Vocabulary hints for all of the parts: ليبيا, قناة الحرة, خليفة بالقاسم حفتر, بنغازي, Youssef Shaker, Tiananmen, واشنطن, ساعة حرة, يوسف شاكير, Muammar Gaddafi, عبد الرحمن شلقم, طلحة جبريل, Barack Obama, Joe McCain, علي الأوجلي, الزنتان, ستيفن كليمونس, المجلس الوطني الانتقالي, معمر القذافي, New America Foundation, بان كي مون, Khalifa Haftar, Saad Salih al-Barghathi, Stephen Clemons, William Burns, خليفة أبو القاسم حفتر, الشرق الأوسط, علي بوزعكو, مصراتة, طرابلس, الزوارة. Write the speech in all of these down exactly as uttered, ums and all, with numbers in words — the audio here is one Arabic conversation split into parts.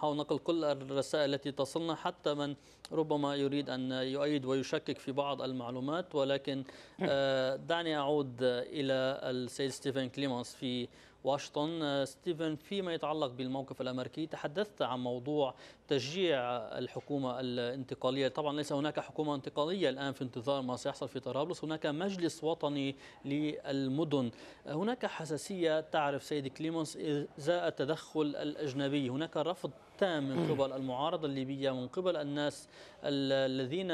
حول نقل كل الرسائل التي تصلنا، حتى من ربما يريد أن يؤيد ويشكك في بعض المعلومات. ولكن دعني أعود إلى السيد ستيفن كليمونس في واشنطن. ستيفن، فيما يتعلق بالموقف الأمريكي، تحدثت عن موضوع تشجيع الحكومة الانتقالية. طبعا ليس هناك حكومة انتقالية الآن في انتظار ما سيحصل في طرابلس، هناك مجلس وطني للمدن. هناك حساسية، تعرف سيد كليمونس، إزاء التدخل الأجنبي، هناك رفض تام من قبل المعارضة الليبية، من قبل الناس الذين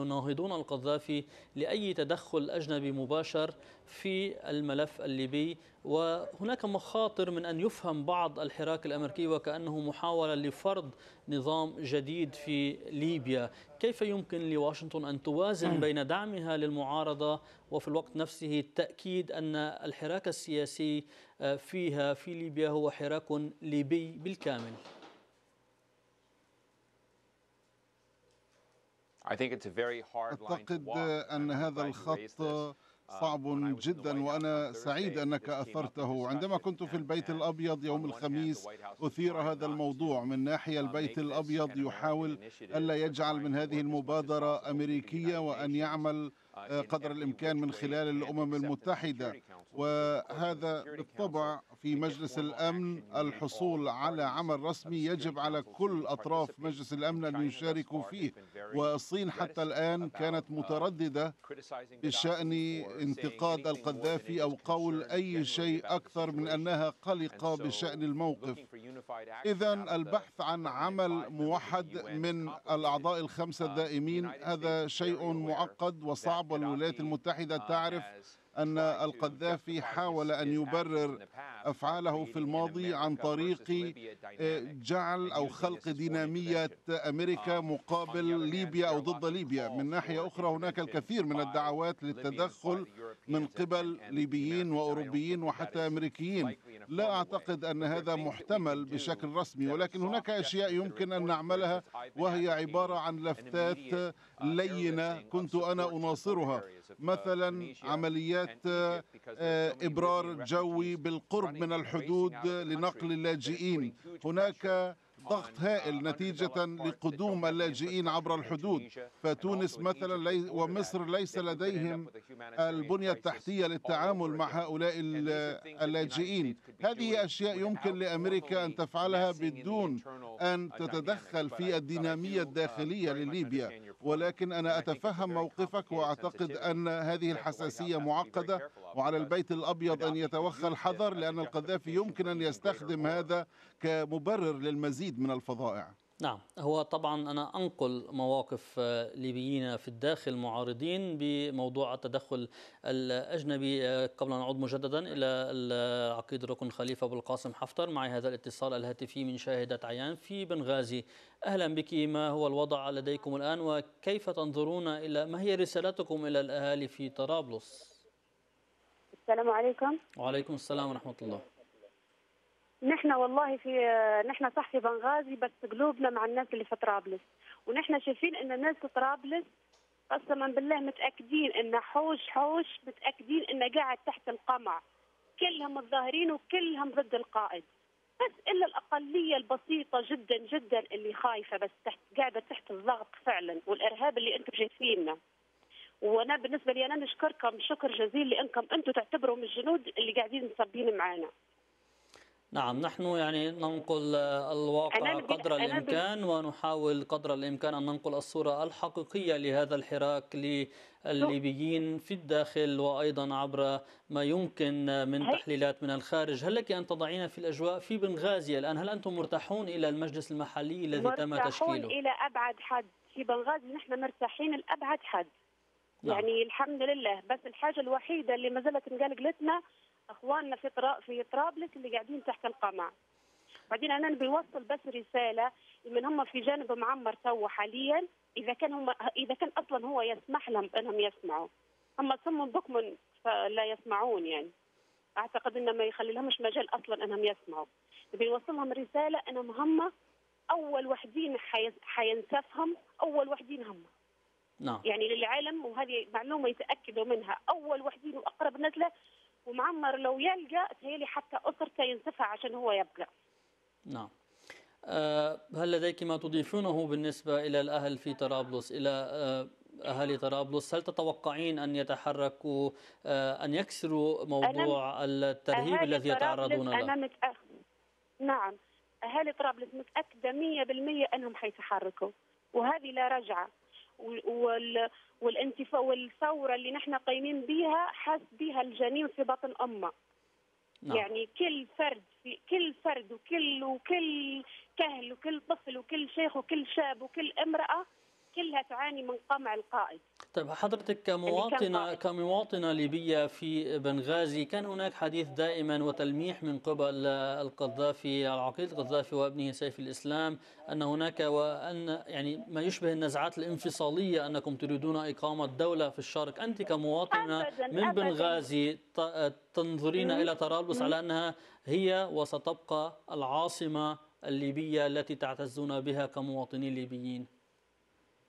يناهضون القذافي، لأي تدخل أجنبي مباشر في الملف الليبي. وهناك مخاطر من أن يفهم بعض الحراك الأمريكي وكأنه محاولة لفرض نظام جديد في ليبيا. كيف يمكن لواشنطن أن توازن بين دعمها للمعارضة وفي الوقت نفسه التأكيد أن الحراك السياسي فيها في ليبيا هو حراك ليبي بالكامل؟ أعتقد أن هذا الخط صعب جدا، وأنا سعيد أنك أثرته. عندما كنت في البيت الأبيض يوم الخميس أثير هذا الموضوع. من ناحية، البيت الأبيض يحاول ألا يجعل من هذه المبادرة أمريكية، وأن يعمل قدر الإمكان من خلال الأمم المتحدة، وهذا بالطبع في مجلس الأمن. الحصول على عمل رسمي يجب على كل أطراف مجلس الأمن أن يشاركوا فيه. والصين حتى الآن كانت مترددة بشأن انتقاد القذافي أو قول أي شيء أكثر من أنها قلقة بشأن الموقف. إذن البحث عن عمل موحد من الأعضاء الخمسة الدائمين هذا شيء معقد وصعب. والولايات المتحدة تعرف أن القذافي حاول أن يبرر أفعاله في الماضي عن طريق جعل أو خلق دينامية أمريكا مقابل ليبيا أو ضد ليبيا. من ناحية أخرى، هناك الكثير من الدعوات للتدخل من قبل ليبيين وأوروبيين وحتى أمريكيين. لا أعتقد أن هذا محتمل بشكل رسمي، ولكن هناك أشياء يمكن أن نعملها، وهي عبارة عن لفتات لينة كنت أنا أناصرها، مثلا عمليات إبرار جوي بالقرب من الحدود لنقل اللاجئين. هناك ضغط هائل نتيجة لقدوم اللاجئين عبر الحدود، فتونس مثلا ومصر ليس لديهم البنية التحتية للتعامل مع هؤلاء اللاجئين. هذه أشياء يمكن لأمريكا أن تفعلها بدون أن تتدخل في الدينامية الداخلية لليبيا. ولكن أنا أتفهم موقفك، وأعتقد أن هذه الحساسية معقدة، وعلى البيت الأبيض أن يتوخى الحذر، لأن القذافي يمكن أن يستخدم هذا كمبرر للمزيد من الفضائع. نعم، هو طبعا أنا أنقل مواقف ليبيين في الداخل معارضين بموضوع التدخل الأجنبي. قبل أن أعود مجددا إلى عقيد ركن خليفة أبو القاسم حفتر، معي هذا الاتصال الهاتفي من شاهدة عيان في بنغازي. أهلا بك، ما هو الوضع لديكم الآن، وكيف تنظرون إلى ما هي رسالتكم إلى الأهالي في طرابلس؟ السلام عليكم. وعليكم السلام ورحمة الله. نحن والله في نحن صح في بنغازي، بس قلوبنا مع الناس اللي في طرابلس. ونحن شايفين ان الناس في طرابلس قسما بالله متاكدين ان حوش حوش متاكدين انه قاعد تحت القمع، كلهم متظاهرين وكلهم ضد القائد، بس الا الاقليه البسيطه جدا جدا اللي خايفه، بس تحت قاعده تحت الضغط فعلا والارهاب اللي انتم شايفينه. وانا بالنسبه لي انا نشكركم شكر جزيل، لانكم انتم تعتبروا من الجنود اللي قاعدين مصبين معانا. نعم، نحن يعني ننقل الواقع قدر الإمكان، ونحاول قدر الإمكان أن ننقل الصورة الحقيقية لهذا الحراك للليبيين في الداخل، وأيضا عبر ما يمكن من تحليلات من الخارج. هل لك أن تضعينا في الأجواء في بنغازي الآن؟ هل أنتم مرتاحون إلى المجلس المحلي الذي تم تشكيله؟ مرتاحون إلى أبعد حد في بنغازي، نحن مرتاحين لأبعد حد. نعم. يعني الحمد لله، بس الحاجة الوحيدة اللي ما زالت مقلقلتنا اخواننا في في طرابلس اللي قاعدين تحت القمع. بعدين انا بيوصل بس رساله من هم في جانب معمر تو حاليا، اذا كان هم اذا كان اصلا هو يسمح لهم انهم يسمعوا، هم صم بكم فلا يسمعون. يعني اعتقد انه ما يخلي لهمش مجال اصلا انهم يسمعوا. بيوصل لهم رساله انهم هم اول وحدين حينسفهم، اول وحدين هم. نعم. يعني للعالم، وهذه معلومه يتاكدوا منها، اول وحدين واقرب الناس له. ومعمر لو يلقى تهيلي حتى أسرته ينسفها عشان هو يبقى. نعم. هل لديك ما تضيفونه بالنسبة إلى الأهل في طرابلس، إلى أهالي طرابلس؟ هل تتوقعين أن يتحركوا، أن يكسروا موضوع الترهيب الذي يتعرضون له؟ أنا متأ... نعم، أهالي طرابلس متأكدة مئة بالمئة أنهم حيتحركوا، وهذه لا رجعة. وال... والانتفاضة والثورة اللي نحن قايمين بها حاس بها الجنين في بطن أمه. نعم. يعني كل فرد في كل فرد وكل وكل كهل وكل طفل وكل شيخ وكل شاب وكل امرأة كلها تعاني من قمع القائد. طيب حضرتك كمواطنة كمواطنة ليبية في بنغازي، كان هناك حديث دائما وتلميح من قبل القذافي، العقيد القذافي وابنه سيف الإسلام، أن هناك وأن يعني ما يشبه النزعات الانفصالية، أنكم تريدون إقامة دولة في الشرق. أنت كمواطنة أبداً من أبداً بنغازي تنظرين إلى طرابلس على أنها هي وستبقى العاصمة الليبية التي تعتزون بها كمواطنين ليبيين؟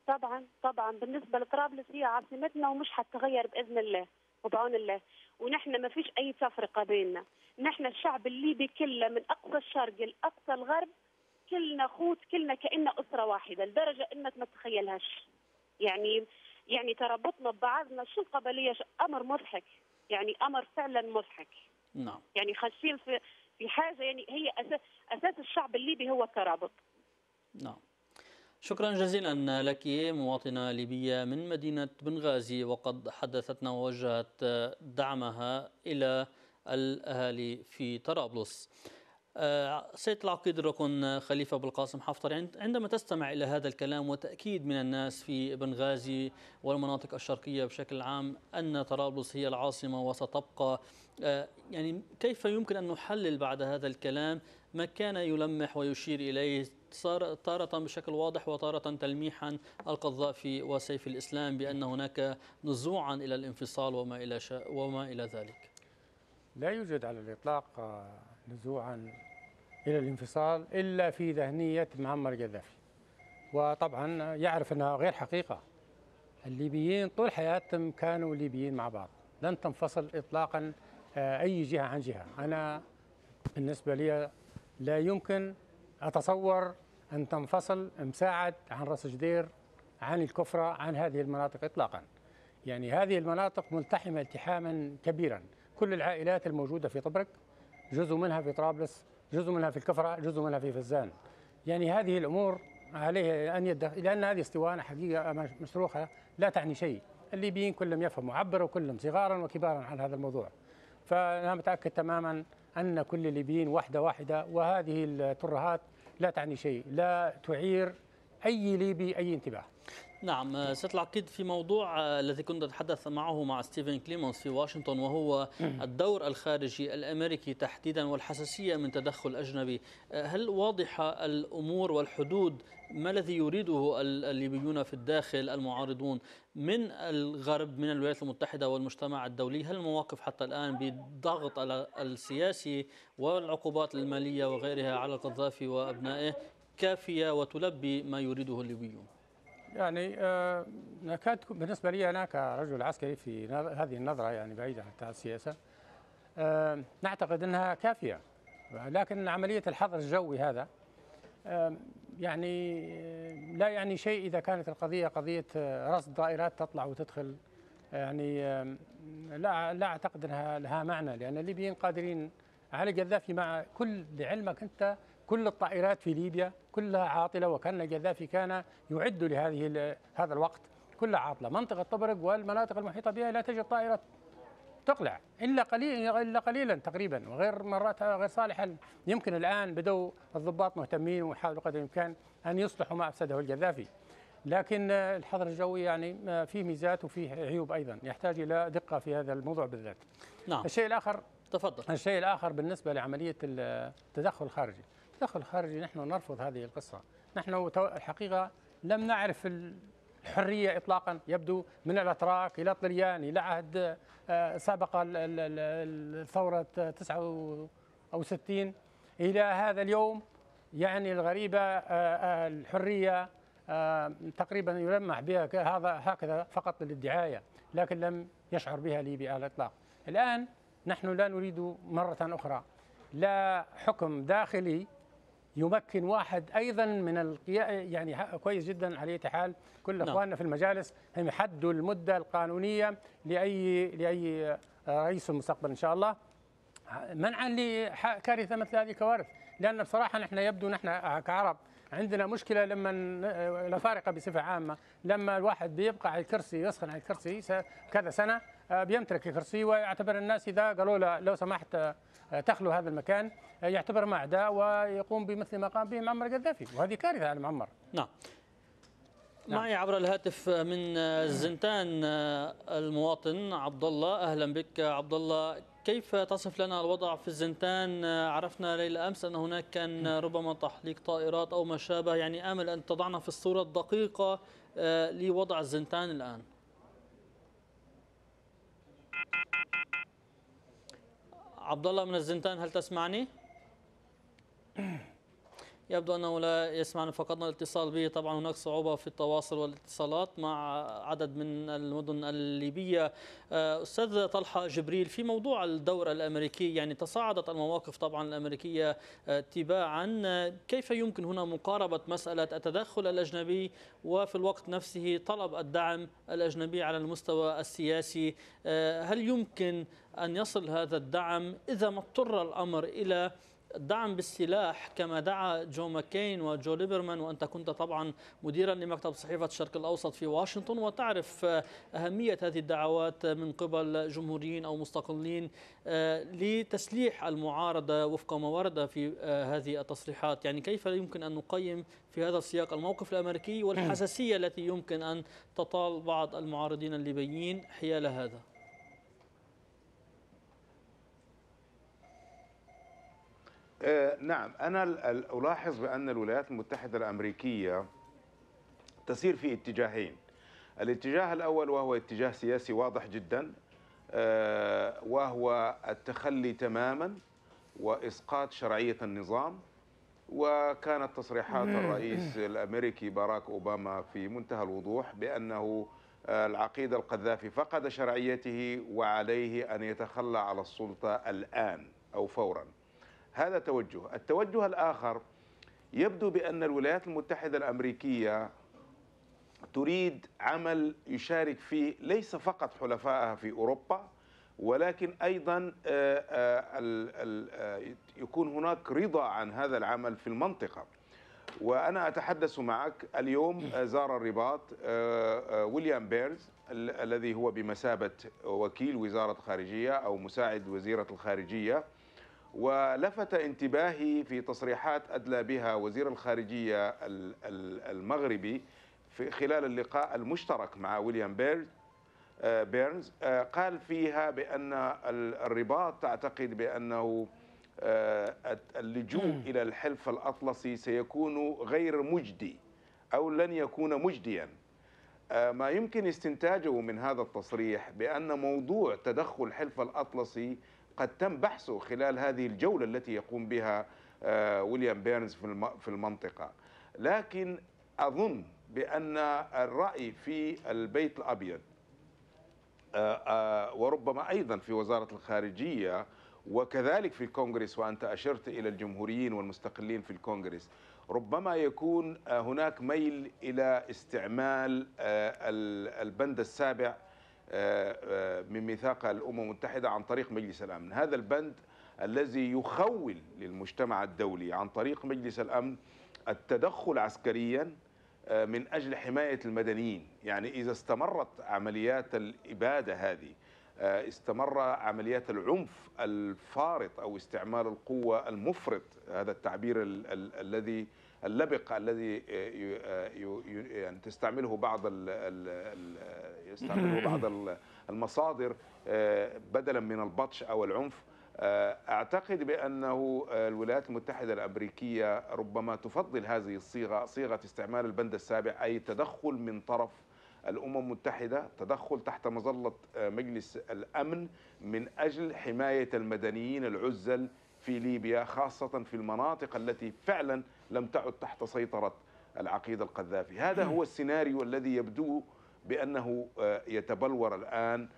طبعا طبعا، بالنسبه لطرابلس هي عاصمتنا ومش حتتغير باذن الله وبعون الله، ونحن ما فيش اي تفرقه بيننا، نحن الشعب الليبي كله من اقصى الشرق لاقصى الغرب كلنا خوت، كلنا كأننا اسره واحده، لدرجه انك ما تتخيلهاش. يعني يعني تربطنا ببعضنا، شو القبليه، امر مضحك، يعني امر فعلا مضحك. نعم. يعني خاشين في في حاجه، يعني هي اساس اساس الشعب الليبي هو الترابط. نعم. شكرا جزيلا لك مواطنة ليبية من مدينة بنغازي، وقد حدثتنا ووجهت دعمها إلى الأهالي في طرابلس. سيد العقيد الركن خليفة بالقاسم حفتر، عندما تستمع إلى هذا الكلام وتأكيد من الناس في بنغازي والمناطق الشرقية بشكل عام أن طرابلس هي العاصمة وستبقى، يعني كيف يمكن أن نحلل بعد هذا الكلام ما كان يلمح ويشير إليه صار تارة بشكل واضح وتارة تلميحا القذافي وسيف الإسلام بأن هناك نزوعا إلى الانفصال وما إلى وما إلى ذلك؟ لا يوجد على الإطلاق نزوعا إلى الانفصال إلا في ذهنية معمر قذافي، وطبعا يعرف أنها غير حقيقة. الليبيين طول حياتهم كانوا ليبيين مع بعض، لن تنفصل إطلاقا أي جهة عن جهة. أنا بالنسبة لي لا يمكن أتصور أن تنفصل مساعد عن رأس جدير، عن الكفرة، عن هذه المناطق إطلاقا. يعني هذه المناطق ملتحمة التحاما كبيرا، كل العائلات الموجودة في طبرق جزء منها في طرابلس، جزء منها في الكفرة، جزء منها في فزان. يعني هذه الأمور عليها أن يدخل، لأن هذه اسطوانة حقيقة مشروخة لا تعني شيء. الليبيين كلهم يفهموا، عبروا كلهم صغارا وكبارا عن هذا الموضوع. فأنا متأكد تماما أن كل الليبيين وحدة واحدة، وهذه الترهات لا تعني شيء، لا تعير أي ليبي أي انتباه. نعم سيد العقيد، في موضوع الذي كنت أتحدث معه مع ستيفن كليمونز في واشنطن، وهو الدور الخارجي الأمريكي تحديدا والحساسية من تدخل أجنبي، هل واضحة الأمور والحدود؟ ما الذي يريده الليبيون في الداخل المعارضون من الغرب، من الولايات المتحدة والمجتمع الدولي؟ هل المواقف حتى الآن بالضغط السياسي والعقوبات المالية وغيرها على القذافي وأبنائه كافية وتلبي ما يريده الليبيون؟ يعني آه نكاد بالنسبه لي انا كرجل عسكري في هذه النظره، يعني بعيده عن السياسه، آه نعتقد انها كافيه، لكن عمليه الحظر الجوي هذا آه يعني لا يعني شيء اذا كانت القضيه قضيه رصد دائرات تطلع وتدخل. يعني آه لا لا اعتقد انها لها معنى، لان الليبيين قادرين على قذافي، مع كل لعلمك انت كل الطائرات في ليبيا كلها عاطلة، وكان القذافي كان يعد لهذه هذا الوقت، كلها عاطلة. منطقة طبرق والمناطق المحيطة بها لا تجد طائرة تقلع إلا قليلا إلا قليلا تقريبا، وغير مراتها غير صالحة. يمكن الآن بدأوا الضباط مهتمين ويحاولوا قدر الإمكان أن يصلحوا ما أفسده القذافي، لكن الحظر الجوي يعني فيه ميزات وفيه عيوب أيضا، يحتاج إلى دقة في هذا الموضوع بالذات. نعم. الشيء الآخر تفضل. الشيء الآخر بالنسبة لعملية التدخل الخارجي، التدخل الخارجي نحن نرفض هذه القصة. نحن الحقيقة لم نعرف الحرية إطلاقا، يبدو من الأتراك إلى الطليان إلى عهد سابق الثورة تسعة وستين إلى هذا اليوم، يعني الغريبة الحرية تقريبا يلمح بها هذا هكذا فقط للدعاية، لكن لم يشعر بها ليبي على الإطلاق. الآن نحن لا نريد مرة أخرى لا حكم داخلي يمكن واحد ايضا من القيا يعني كويس جدا. على اي حال كل اخواننا في المجالس هم يحدوا المده القانونيه لاي لاي رئيس المستقبل ان شاء الله، منعا لكارثه مثل هذه الكوارث. لان بصراحه نحن يبدو نحن كعرب عندنا مشكله لما الافارقه بصفه عامه، لما الواحد بيبقى على الكرسي يسخن على الكرسي كذا سنه بيمتلك الكرسي، ويعتبر الناس اذا قالوا له لو سمحت تخلو هذا المكان يعتبر ما أعداء ويقوم بمثل ما قام به معمر قذافي، وهذه كارثه على معمر. نعم. نعم. معي عبر الهاتف من الزنتان المواطن عبد الله، اهلا بك عبد الله. كيف تصف لنا الوضع في الزنتان؟ عرفنا ليلة أمس أن هناك كان ربما تحليق طائرات أو ما شابه، يعني آمل أن تضعنا في الصورة الدقيقة لوضع الزنتان الآن. عبد الله من الزنتان هل تسمعني؟ يبدو أنه لا يسمعنا، فقدنا الاتصال به. طبعا هناك صعوبة في التواصل والاتصالات مع عدد من المدن الليبية. أستاذ طلحة جبريل، في موضوع الدور الأمريكي، يعني تصاعدت المواقف طبعا الأمريكية تباعا، كيف يمكن هنا مقاربة مسألة التدخل الأجنبي وفي الوقت نفسه طلب الدعم الأجنبي على المستوى السياسي؟ هل يمكن أن يصل هذا الدعم إذا ما اضطر الأمر إلى الدعم بالسلاح كما دعا جو ماكين وجو ليبرمان؟ وأنت كنت طبعا مديرا لمكتب صحيفة الشرق الأوسط في واشنطن، وتعرف أهمية هذه الدعوات من قبل جمهوريين أو مستقلين لتسليح المعارضة وفق ما ورد في هذه التصريحات. يعني كيف يمكن أن نقيم في هذا السياق الموقف الأمريكي والحساسية التي يمكن أن تطال بعض المعارضين الليبيين حيال هذا؟ نعم، أنا ألاحظ بأن الولايات المتحدة الأمريكية تسير في اتجاهين. الاتجاه الأول وهو اتجاه سياسي واضح جدا، وهو التخلي تماما وإسقاط شرعية النظام. وكانت تصريحات الرئيس الأمريكي باراك أوباما في منتهى الوضوح بأنه العقيد القذافي فقد شرعيته وعليه أن يتخلى على السلطة الآن أو فورا. هذا توجه. التوجه الآخر يبدو بأن الولايات المتحدة الأمريكية تريد عمل يشارك فيه ليس فقط حلفائها في أوروبا، ولكن أيضا يكون هناك رضا عن هذا العمل في المنطقة. وأنا أتحدث معك اليوم، زار الرباط ويليام بيرنز الذي هو بمثابة وكيل وزارة خارجية أو مساعد وزيرة الخارجية، ولفت انتباهي في تصريحات أدلى بها وزير الخارجية المغربي في خلال اللقاء المشترك مع ويليام بيرنز، قال فيها بأن الرباط تعتقد بأنه اللجوء إلى الحلف الأطلسي سيكون غير مجدي أو لن يكون مجديا. ما يمكن استنتاجه من هذا التصريح بأن موضوع تدخل الحلف الأطلسي قد تم بحثه خلال هذه الجولة التي يقوم بها ويليام بيرنز في المنطقة. لكن أظن بأن الرأي في البيت الأبيض وربما أيضا في وزارة الخارجية وكذلك في الكونغرس، وأنت أشرت إلى الجمهوريين والمستقلين في الكونغرس، ربما يكون هناك ميل إلى استعمال البند السابع من ميثاق الأمم المتحدة عن طريق مجلس الأمن. هذا البند الذي يخول للمجتمع الدولي عن طريق مجلس الأمن التدخل عسكريا من أجل حماية المدنيين. يعني إذا استمرت عمليات الإبادة هذه، استمر عمليات العنف الفارط أو استعمال القوة المفرط، هذا التعبير الذي اللبق الذي يعني تستعمله بعض يستعمله بعض المصادر بدلا من البطش او العنف، اعتقد بانه الولايات المتحده الامريكيه ربما تفضل هذه الصيغه، صيغه استعمال البند السابع، اي تدخل من طرف الامم المتحده، تدخل تحت مظله مجلس الامن من اجل حمايه المدنيين العزل في ليبيا، خاصة في المناطق التي فعلا لم تعد تحت سيطرة العقيد القذافي. هذا هو السيناريو الذي يبدو بأنه يتبلور الآن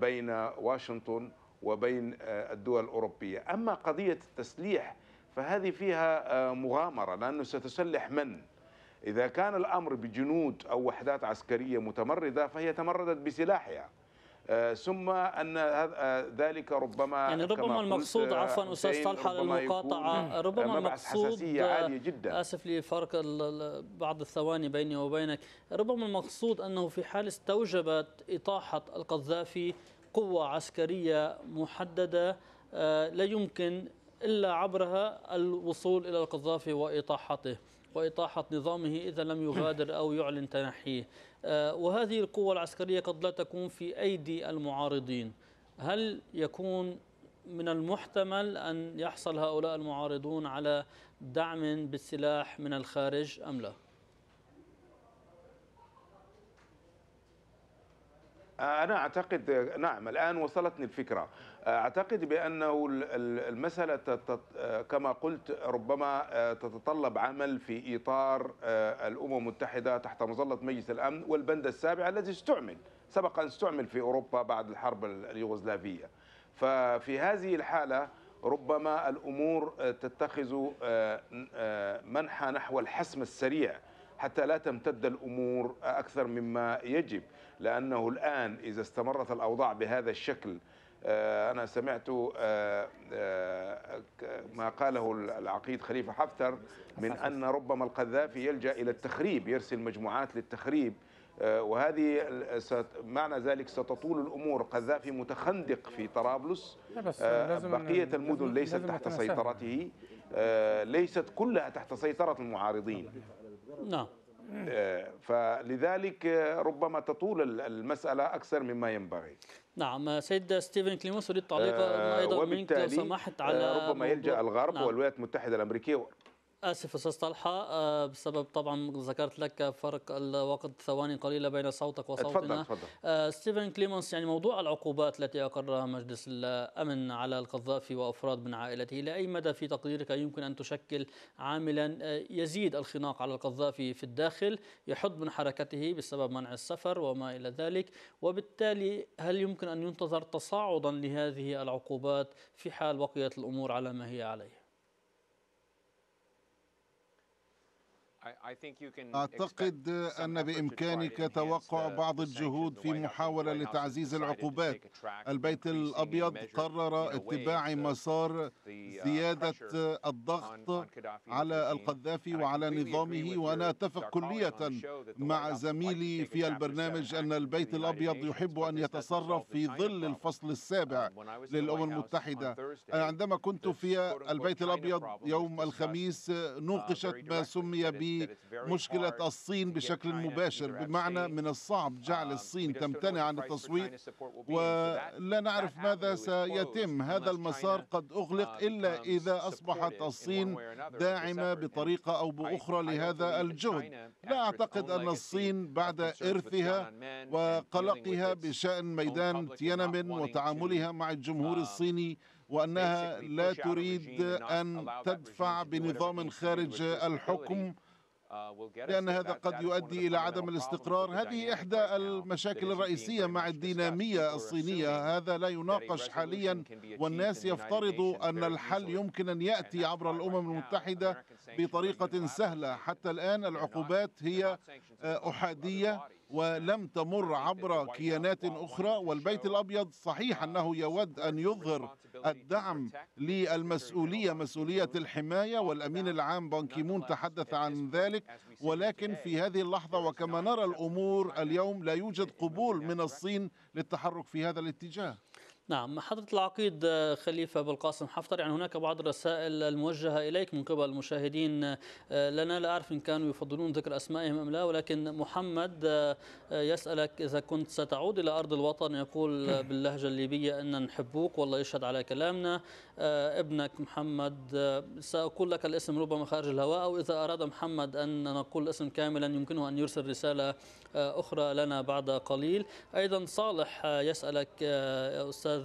بين واشنطن وبين الدول الأوروبية. أما قضية التسليح فهذه فيها مغامرة، لأنه ستسلح من؟ إذا كان الأمر بجنود أو وحدات عسكرية متمردة فهي تمردت بسلاحها، ثم أن ذلك ربما يعني ربما المقصود عفوا أستاذ طلحة المقاطعة، ربما المقصود عالية جدا، آسف لفرق بعض الثواني بيني وبينك، ربما المقصود أنه في حال استوجبت إطاحة القذافي قوة عسكرية محددة لا يمكن إلا عبرها الوصول إلى القذافي وإطاحته وإطاحة نظامه إذا لم يغادر أو يعلن تنحيه، وهذه القوة العسكرية قد لا تكون في أيدي المعارضين. هل يكون من المحتمل أن يحصل هؤلاء المعارضون على دعم بالسلاح من الخارج أم لا؟ أنا أعتقد نعم، الآن وصلتني الفكرة. أعتقد بأنه المسألة كما قلت ربما تتطلب عمل في إطار الأمم المتحدة تحت مظلة مجلس الأمن والبند السابع الذي استعمل سبقا استعمل في أوروبا بعد الحرب اليوغوسلافية. ففي هذه الحالة ربما الأمور تتخذ منحى نحو الحسم السريع حتى لا تمتد الأمور أكثر مما يجب، لأنه الآن إذا استمرت الأوضاع بهذا الشكل، أنا سمعت ما قاله العقيد خليفة حفتر من أن ربما القذافي يلجأ إلى التخريب، يرسل مجموعات للتخريب، وهذه معنى ذلك ستطول الأمور. قذافي متخندق في طرابلس، بقية المدن ليست تحت سيطرته، ليست كلها تحت سيطرة المعارضين. نعم. فلذلك ربما تطول المسألة أكثر مما ينبغي. نعم سيد ستيفن كليمونس، أريد تعليق أيضا منك لو سمحت على ربما يلجأ الغرب نعم. والولايات المتحدة الأمريكية. آسف أستاذ طلحة، بسبب طبعا ذكرت لك فرق الوقت ثواني قليلة بين صوتك وصوتنا. تفضل تفضل. ستيفن كليمونس، يعني موضوع العقوبات التي أقرها مجلس الأمن على القذافي وأفراد من عائلته، إلى أي مدى في تقديرك يمكن أن تشكل عاملا يزيد الخناق على القذافي في الداخل، يحد من حركته بسبب منع السفر وما إلى ذلك، وبالتالي هل يمكن أن ينتظر تصاعدا لهذه العقوبات في حال بقيت الأمور على ما هي عليه؟ أعتقد أن بإمكانك توقع بعض الجهود في محاولة لتعزيز العقوبات. البيت الأبيض قرر اتباع مسار زيادة الضغط على القذافي وعلى نظامه، وأنا أتفق كلية مع زميلي في البرنامج أن البيت الأبيض يحب أن يتصرف في ظل الفصل السابع للأمم المتحدة. عندما كنت في البيت الأبيض يوم الخميس نوقشت ما سمي ب مشكلة الصين بشكل مباشر، بمعنى من الصعب جعل الصين تمتنع عن التصويت ولا نعرف ماذا سيتم. هذا المسار قد أغلق إلا إذا أصبحت الصين داعمة بطريقة أو بأخرى لهذا الجهد. لا أعتقد أن الصين بعد إرثها وقلقها بشأن ميدان تيانانمن وتعاملها مع الجمهور الصيني، وأنها لا تريد أن تدفع بنظام خارج الحكم لأن هذا قد يؤدي إلى عدم الاستقرار. هذه إحدى المشاكل الرئيسية مع الدينامية الصينية، هذا لا يناقش حاليا، والناس يفترضوا أن الحل يمكن أن يأتي عبر الأمم المتحدة بطريقة سهلة. حتى الآن العقوبات هي أحادية ولم تمر عبر كيانات أخرى، والبيت الأبيض صحيح أنه يود أن يظهر الدعم للمسؤولية، مسؤولية الحماية، والأمين العام بان كي مون تحدث عن ذلك، ولكن في هذه اللحظة وكما نرى الأمور اليوم لا يوجد قبول من الصين للتحرك في هذا الاتجاه. نعم حضرة العقيد خليفة بالقاسم حفتر، يعني هناك بعض الرسائل الموجهة إليك من قبل المشاهدين لنا، لا أعرف إن كانوا يفضلون ذكر أسمائهم أم لا، ولكن محمد يسألك إذا كنت ستعود إلى أرض الوطن، يقول باللهجة الليبية إن نحبوك والله يشهد على كلامنا. ابنك محمد سأقول لك الاسم ربما خارج الهواء، أو إذا أراد محمد أن نقول الاسم كاملا يمكنه أن يرسل رسالة أخرى لنا بعد قليل. أيضا صالح يسألك أستاذ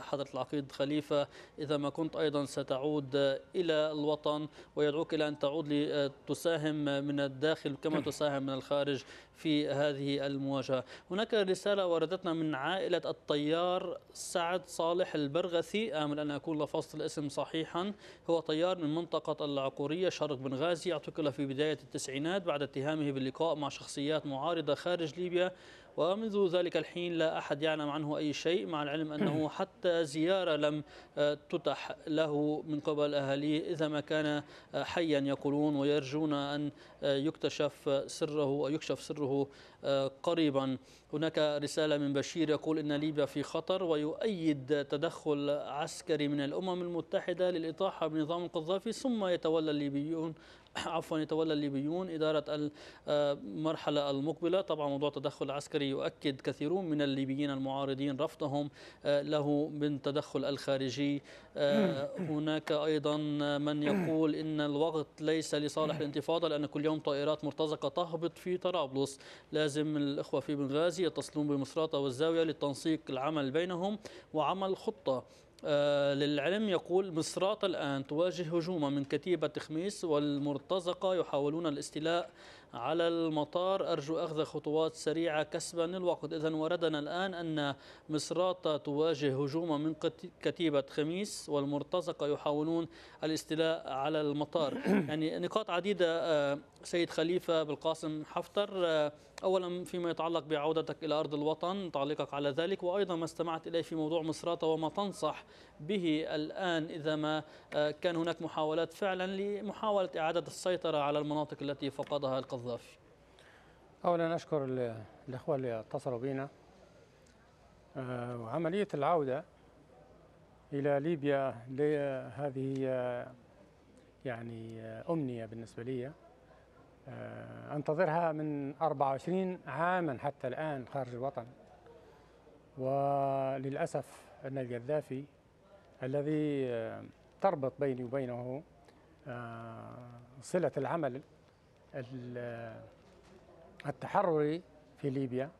حضرة العقيد خليفة إذا ما كنت أيضا ستعود إلى الوطن، ويدعوك إلى أن تعود لتساهم من الداخل كما تساهم من الخارج في هذه المواجهة. هناك رسالة وردتنا من عائلة الطيار سعد صالح البرغثي، آمل أن أكون حفظت الاسم صحيحا، هو طيار من منطقة العقورية شرق بنغازي، اعتقل في بداية التسعينات بعد اتهامه باللقاء مع شخصيات معارضة خارج ليبيا، ومنذ ذلك الحين لا أحد يعلم عنه أي شيء، مع العلم أنه حتى زيارة لم تتح له من قبل أهاليه إذا ما كان حيا يقولون، ويرجون أن يكتشف سره ويكشف سره قريبا. هناك رسالة من بشير يقول إن ليبيا في خطر، ويؤيد تدخل عسكري من الأمم المتحدة للإطاحة بنظام القذافي، ثم يتولى الليبيون عفوا يتولى الليبيون إدارة المرحلة المقبلة. طبعا موضوع التدخل العسكري يؤكد كثيرون من الليبيين المعارضين رفضهم له من التدخل الخارجي. هناك أيضا من يقول إن الوقت ليس لصالح الانتفاضة، لأن كل يوم طائرات مرتزقة تهبط في طرابلس، لازم الإخوة في بنغازي يتصلون بمصراتة والزاوية للتنسيق العمل بينهم وعمل خطة. آه للعلم يقول مصراتة الآن تواجه هجوما من كتيبة تخميس، والمرتزقة يحاولون الاستيلاء على المطار، أرجو أخذ خطوات سريعة كسبا للوقت. إذن وردنا الآن أن مصراتة تواجه هجوما من كتيبة خميس، والمرتزقة يحاولون الاستيلاء على المطار. يعني نقاط عديدة آه سيد خليفة بالقاسم حفتر، آه أولا فيما يتعلق بعودتك إلى أرض الوطن، تعليقك على ذلك، وأيضا ما استمعت إليه في موضوع مصراتة وما تنصح به الآن إذا ما كان هناك محاولات فعلا لمحاولة إعادة السيطرة على المناطق التي فقدها القذافي. أولا أشكر الأخوة اللي اتصلوا بنا. وعملية العودة إلى ليبيا هذه يعني أمنية بالنسبة لي، أنتظرها من أربعة وعشرين عاما حتى الآن خارج الوطن. وللأسف أن القذافي الذي تربط بيني وبينه صلة العمل التحرري في ليبيا،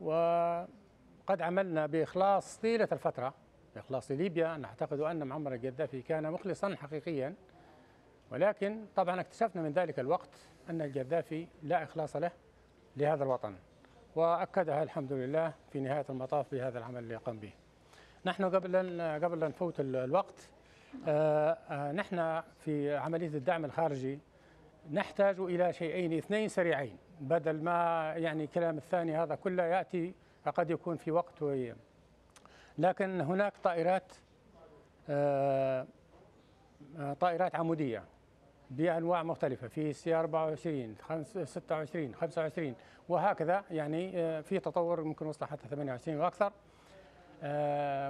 وقد عملنا بإخلاص طيلة الفترة بإخلاص ليبيا. نعتقد أن معمر القذافي كان مخلصا حقيقيا، ولكن طبعا اكتشفنا من ذلك الوقت أن القذافي لا إخلاص له لهذا الوطن، وأكدها الحمد لله في نهاية المطاف بهذا العمل اللي قام به. نحن قبل أن قبل أن نفوت الوقت، آآ آآ نحن في عملية الدعم الخارجي نحتاج إلى شيئين اثنين سريعين، بدل ما يعني كلام الثاني هذا كله يأتي قد يكون في وقت. لكن هناك طائرات آآ آآ طائرات عمودية بأنواع مختلفة، في سي أربعة وعشرين ستة وعشرين خمسة وعشرين وهكذا، يعني في تطور ممكن وصل حتى ثمانية وعشرين وأكثر،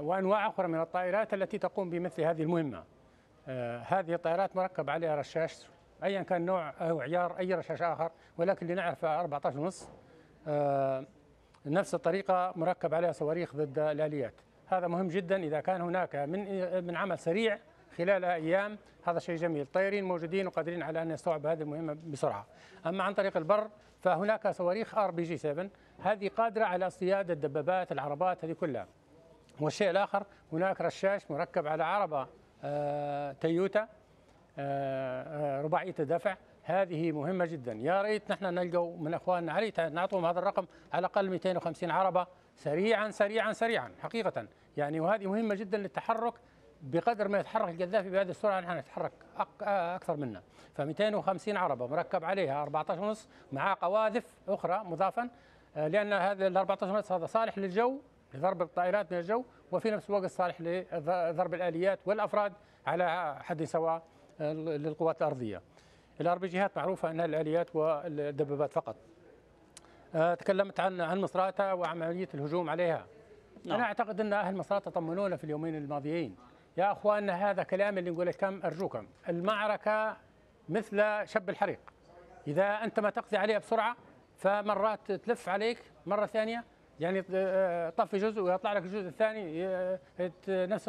وأنواع أخرى من الطائرات التي تقوم بمثل هذه المهمة. هذه الطائرات مركب عليها رشاش أيا كان نوع أو عيار أي رشاش آخر، ولكن اللي نعرفه أربعة عشر ونص، نفس الطريقة مركب عليها صواريخ ضد الآليات. هذا مهم جدا، إذا كان هناك من من عمل سريع خلال أيام هذا شيء جميل، الطيارين موجودين وقادرين على أن يستوعبوا هذه المهمة بسرعة. أما عن طريق البر فهناك صواريخ آر بي جي سبعة هذه قادرة على اصطياد الدبابات العربات هذه كلها. والشيء الآخر هناك رشاش مركب على عربة آه تويوتا آه رباعية الدفع، هذه مهمة جدا. يا ريت نحن نلقوا من أخواننا، علي نعطوهم هذا الرقم على الأقل مئتين وخمسين عربة سريعا سريعا سريعا حقيقة يعني، وهذه مهمة جدا للتحرك. بقدر ما يتحرك القذافي بهذه السرعه نحن نتحرك اكثر منه. ف مئتين وخمسين عربه مركب عليها أربعة عشر ونص مع قواذف اخرى مضافا، لان هذا ال أربعة عشر ونص هذا صالح للجو لضرب الطائرات من الجو، وفي نفس الوقت صالح لضرب الاليات والافراد على حد سواء للقوات الارضيه. الار بي جيهات معروفه انها الاليات والدبابات فقط. تكلمت عن عن مصراتة وعمليه الهجوم عليها. نعم. انا اعتقد ان اهل مصراتة طمنونا في اليومين الماضيين. يا أخواننا هذا كلام اللي نقول لكم، أرجوكم المعركة مثل شب الحريق، إذا أنت ما تقضي عليها بسرعة فمرات تلف عليك مرة ثانية، يعني طفي جزء ويطلع لك الجزء الثاني، نفس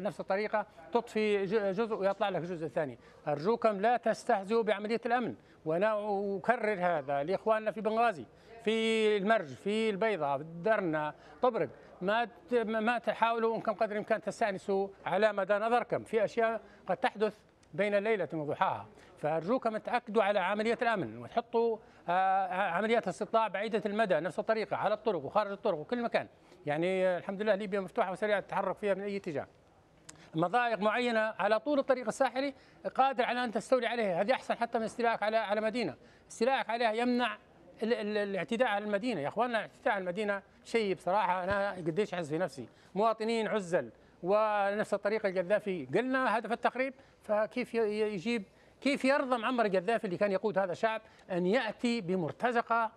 نفس الطريقة تطفي جزء ويطلع لك الجزء الثاني. أرجوكم لا تستهزئوا بعملية الأمن، وأنا أكرر هذا لإخواننا في بنغازي، في المرج، في البيضاء، درنا، طبرق، ما ما تحاولوا انكم قدر الامكان تستانسوا على مدى نظركم في اشياء قد تحدث بين ليله وضحاها. فارجوكم تاكدوا على عمليه الامن وتحطوا عمليات استطلاع بعيده المدى نفس الطريقه على الطرق وخارج الطرق وكل مكان. يعني الحمد لله ليبيا مفتوحه وسريعه التحرك فيها من اي اتجاه. مضايق معينه على طول الطريق الساحلي قادر على ان تستولي عليها، هذه احسن حتى من استيلاءك على على مدينه، استيلاءك عليها يمنع الاعتداء على المدينه، يا اخواننا الاعتداء على المدينه شيء بصراحه انا قديش احس في نفسي، مواطنين عزل ونفس الطريقه القذافي، قلنا هدف التقريب فكيف يجيب كيف يرضى معمر القذافي اللي كان يقود هذا الشعب ان ياتي بمرتزقه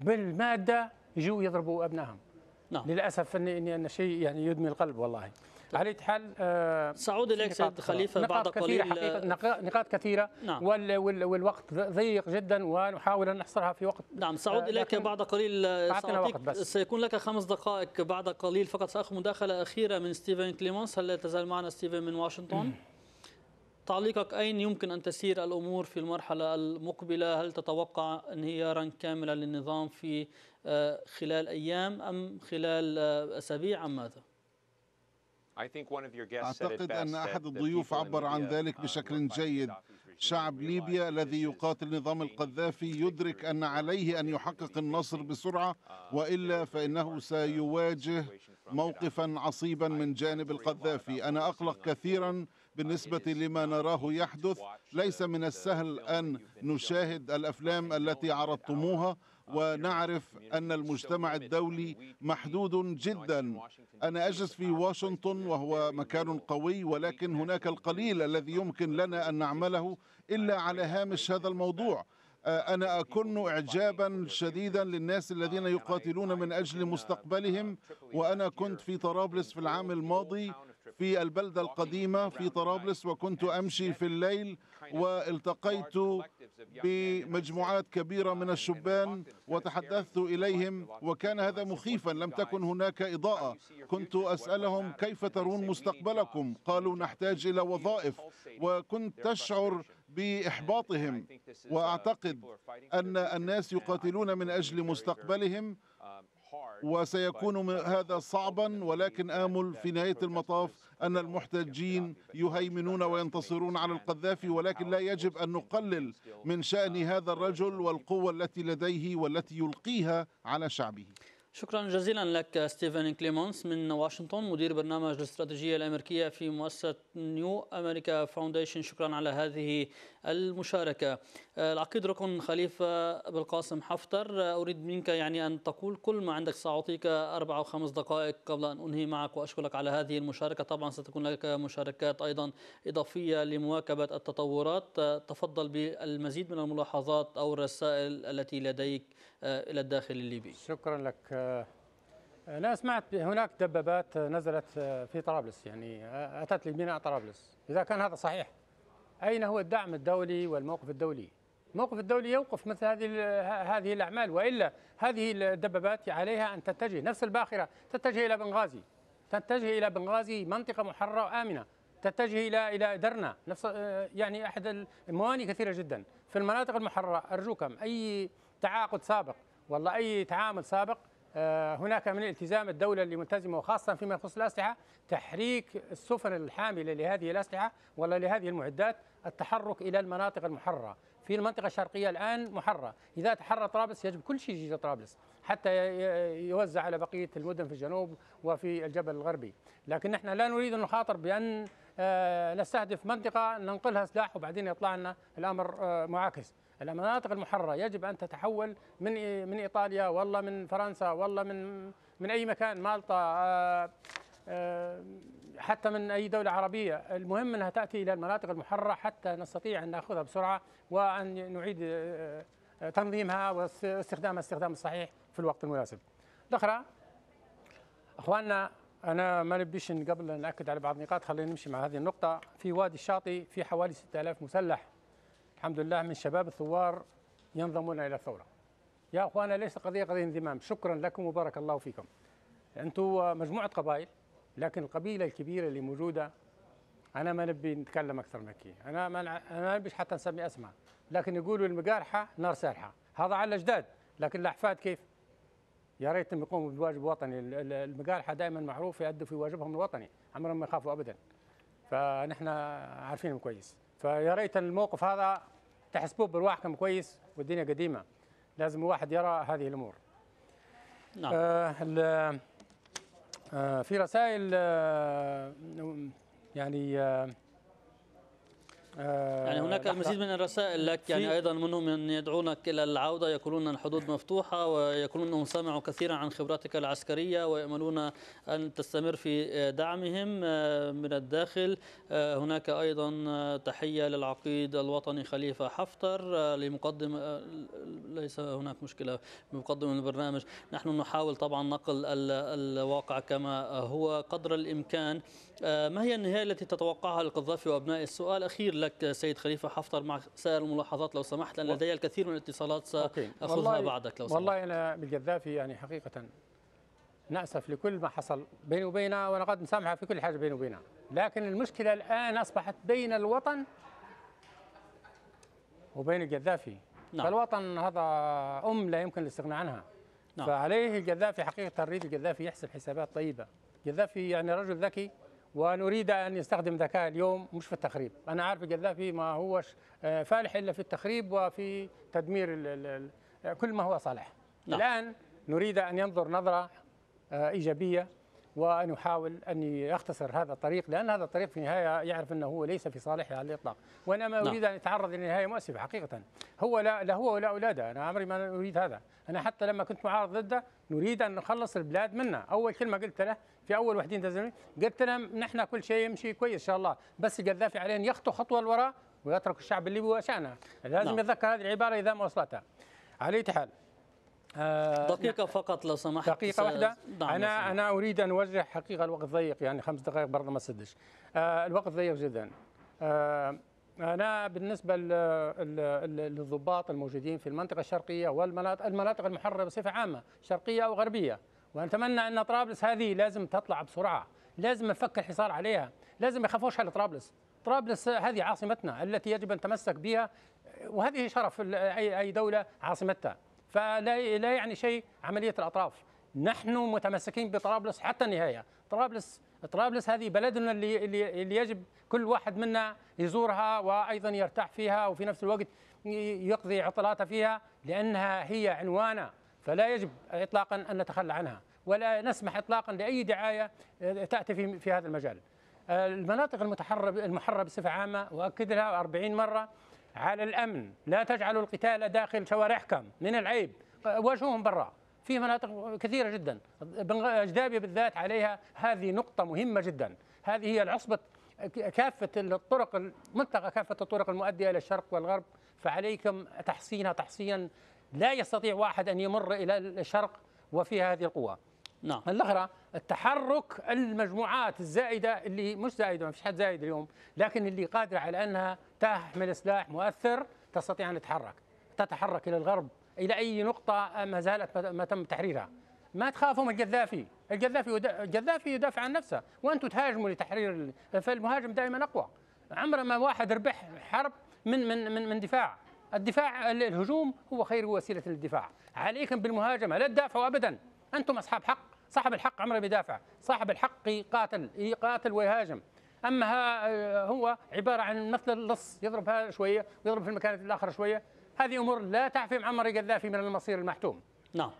بالماده يجوا يضربوا ابنائهم. نعم. للاسف ان ان شيء يعني يدمي القلب والله. على اي حال آه سأعود اليك سيد خليفه بعد قليل، نقاط كثيره. نعم. والوقت ضيق جدا ونحاول ان نحصرها في وقت. نعم سأعود آه اليك بعد قليل، وقت سيكون لك خمس دقائق بعد قليل فقط. ساخذ مداخله اخيره من ستيفن كليمونس. هل تزال معنا ستيفن من واشنطن؟ م. تعليقك أين يمكن أن تسير الأمور في المرحلة المقبلة؟ هل تتوقع انهيارا كاملا للنظام في خلال أيام أم خلال أسابيع أم ماذا؟ أعتقد أن أحد الضيوف عبر عن ذلك بشكل جيد. شعب ليبيا الذي يقاتل نظام القذافي يدرك أن عليه أن يحقق النصر بسرعة، وإلا فإنه سيواجه موقفا عصيبا من جانب القذافي. أنا أقلق كثيرا بالنسبة لما نراه يحدث. ليس من السهل أن نشاهد الأفلام التي عرضتموها ونعرف أن المجتمع الدولي محدود جدا. أنا أجلس في واشنطن وهو مكان قوي، ولكن هناك القليل الذي يمكن لنا أن نعمله إلا على هامش هذا الموضوع. أنا أكن إعجابا شديدا للناس الذين يقاتلون من أجل مستقبلهم، وأنا كنت في طرابلس في العام الماضي في البلدة القديمة في طرابلس، وكنت أمشي في الليل والتقيت بمجموعات كبيرة من الشبان وتحدثت إليهم، وكان هذا مخيفا، لم تكن هناك إضاءة. كنت أسألهم كيف ترون مستقبلكم؟ قالوا نحتاج إلى وظائف، وكنت أشعر بإحباطهم. وأعتقد أن الناس يقاتلون من أجل مستقبلهم، وسيكون هذا صعبا، ولكن آمل في نهاية المطاف أن المحتجين يهيمنون وينتصرون على القذافي، ولكن لا يجب أن نقلل من شأن هذا الرجل والقوة التي لديه والتي يلقيها على شعبه. شكرا جزيلا لك ستيفن كليمونس من واشنطن، مدير برنامج الاستراتيجية الأمريكية في مؤسسة نيو أمريكا فاونديشن. شكرا على هذه المشاركة. العقيد ركن خليفة بالقاسم حفتر، أريد منك يعني أن تقول كل ما عندك، سأعطيك أربع أو خمس دقائق قبل أن أنهي معك، وأشكرك على هذه المشاركة. طبعا ستكون لك مشاركات أيضا إضافية لمواكبة التطورات. تفضل بالمزيد من الملاحظات أو الرسائل التي لديك إلى الداخل الليبي. شكرا لك. أنا سمعت هناك دبابات نزلت في طرابلس، يعني أتت لبناء طرابلس. إذا كان هذا صحيح، أين هو الدعم الدولي والموقف الدولي؟ الموقف الدولي يوقف مثل هذه هذه الأعمال، وإلا هذه الدبابات عليها أن تتجه، نفس الباخرة تتجه إلى بنغازي، تتجه إلى بنغازي منطقة محررة وآمنة، تتجه إلى إلى درنا، نفس يعني أحد الموانئ كثيرة جدا في المناطق المحررة. أرجوكم أي تعاقد سابق والله أي تعامل سابق هناك من التزام الدولة اللي ملتزمة، وخاصة فيما يخص الأسلحة، تحريك السفن الحاملة لهذه الأسلحة ولا لهذه المعدات، التحرك إلى المناطق المحررة. في المنطقة الشرقية الآن محررة، إذا تحرر طرابلس يجب كل شيء يجي طرابلس حتى يوزع على بقية المدن في الجنوب وفي الجبل الغربي. لكن نحن لا نريد أن نخاطر بأن نستهدف منطقة ننقلها سلاح وبعدين يطلع لنا الأمر معاكس. المناطق المحررة يجب أن تتحول من من إيطاليا والله من فرنسا والله من من أي مكان، مالطا، حتى من أي دولة عربية، المهم أنها تأتي إلى المناطق المحررة حتى نستطيع أن نأخذها بسرعة وأن نعيد تنظيمها واستخدامها الاستخدام الصحيح في الوقت المناسب. الأخرى أخواننا، أنا ما نبيش قبل أن نأكد على بعض النقاط، خلينا نمشي مع هذه النقطة. في وادي الشاطئ في حوالي ستة آلاف مسلح الحمد لله من شباب الثوار ينضمون إلى الثورة. يا أخوانا ليس القضية قضية انضمام، شكرا لكم وبارك الله فيكم. أنتم مجموعة قبائل، لكن القبيلة الكبيرة اللي موجودة أنا ما نبي نتكلم أكثر من كي، أنا ما أنا نبيش حتى نسمي أسماء، لكن يقولوا المقارحة نار سارحة، هذا على الأجداد، لكن الأحفاد كيف؟ يا ريتهم يقوموا بالواجب الوطني، المقارحة دائما معروف يأدوا في واجبهم الوطني، عمرهم ما يخافوا أبدا. فنحن عارفينهم كويس. فيا ريت الموقف هذا تحسبوه برواحكم كويس، والدنيا قديمه لازم الواحد يرى هذه الامور. نعم. آه آه في رسائل آه يعني آه يعني هناك مزيد من الرسائل لك، يعني أيضا منهم من يدعونك إلى العودة، يقولون الحدود مفتوحة، ويقولون أنهم سمعوا كثيرا عن خبراتك العسكرية ويأملون أن تستمر في دعمهم من الداخل. هناك أيضا تحية للعقيد الوطني خليفة حفتر لمقدم، ليس هناك مشكلة بمقدم البرنامج. نحن نحاول طبعا نقل الواقع كما هو قدر الإمكان. ما هي النهاية التي تتوقعها لقذافي وأبنائه؟ السؤال أخير لك سيد خليفة حفتر مع سائر الملاحظات لو سمحت، لأن لدي الكثير من الاتصالات سأخذها بعدك لو سمحت. والله أنا بالقذافي يعني حقيقة نأسف لكل ما حصل بينه وبينه، ولقد نسامحه في كل حاجة بينه وبينه، لكن المشكلة الآن أصبحت بين الوطن وبين القذافي. نعم. فالوطن هذا أم لا يمكن الاستغناء عنها. نعم. فعليه القذافي حقيقة، نريد القذافي يحسب حسابات طيبة. القذافي يعني رجل ذكي، ونريد أن يستخدم ذكاء اليوم مش في التخريب. أنا عارف القذافي ما هوش فالح إلا في التخريب وفي تدمير ال ال ال كل ما هو صالح. نعم. الآن نريد أن ينظر نظرة إيجابية، وأن يحاول أن يختصر هذا الطريق، لأن هذا الطريق في النهاية يعرف أنه هو ليس في صالحه على الإطلاق، وإنما أريد نعم. أن يتعرض لنهاية مؤسفة حقيقة. هو لا, لا هو ولا أولاده، أنا عمري ما أريد هذا. أنا حتى لما كنت معارض ضده نريد أن نخلص البلاد منه. أول كلمة قلت له في أول وحدين تزمين، قلت له نحن كل شيء يمشي كويس إن شاء الله، بس القذافي عليه أن يخطو خطوة لوراء ويترك الشعب الليبي وشأنه. لازم نعم. يتذكر هذه العبارة إذا ما وصلتها. على أي حال، دقيقة فقط لو سمحت، دقيقة واحدة. أنا أنا أريد أن أوجه حقيقة، الوقت ضيق، يعني خمس دقائق برضه ما سدش، الوقت ضيق جدا. أنا بالنسبة للضباط الموجودين في المنطقة الشرقية والمناطق المناطق المحررة بصفة عامة، شرقية أو غربية، ونتمنى أن طرابلس هذه لازم تطلع بسرعة، لازم نفك الحصار عليها، لازم ما يخافوش على طرابلس. طرابلس هذه عاصمتنا التي يجب أن نتمسك بها، وهذه شرف أي أي دولة عاصمتها. فلا لا يعني شيء عملية الأطراف، نحن متمسكين بطرابلس حتى النهاية. طرابلس طرابلس هذه بلدنا اللي اللي يجب كل واحد منا يزورها وأيضا يرتاح فيها، وفي نفس الوقت يقضي عطلاته فيها، لأنها هي عنواننا، فلا يجب إطلاقا أن نتخلى عنها، ولا نسمح إطلاقا لأي دعاية تأتي في في هذا المجال. المناطق المتحرر المحررة بصفة عامة، وأكد لها أربعين مرة على الأمن، لا تجعلوا القتال داخل شوارعكم، من العيب واجهوهم برا. في مناطق كثيرة جدا، جدابية بالذات عليها هذه نقطة مهمة جدا، هذه هي العصبة كافة الطرق، منطقة كافة الطرق المؤدية إلى الشرق والغرب، فعليكم تحصينها تحصينا، لا يستطيع واحد أن يمر إلى الشرق وفيها هذه القوة. نعم. الأخرى التحرك، المجموعات الزائدة اللي مش زائدة، ما فيش حد زائد اليوم، لكن اللي قادرة على أنها تحمل سلاح مؤثر تستطيع أن تتحرك، تتحرك إلى الغرب، إلى أي نقطة ما زالت ما تم تحريرها. ما تخافوا من القذافي، القذافي القذافي يدافع عن نفسه، وأنتم تهاجموا لتحرير، فالمهاجم دائما أقوى. عمره ما واحد ربح حرب من من من, من دفاع، الدفاع الهجوم هو خير وسيلة للدفاع. عليكم بالمهاجمة، لا تدافعوا أبدا، أنتم أصحاب حق، صاحب الحق عمره بيدافع، صاحب الحق يقاتل يقاتل ويهاجم. أما هو عبارة عن مثل اللص، يضربها شوية ويضرب في المكان الآخر شوية، هذه أمور لا تعفي معمر القذافي من المصير المحتوم. نعم.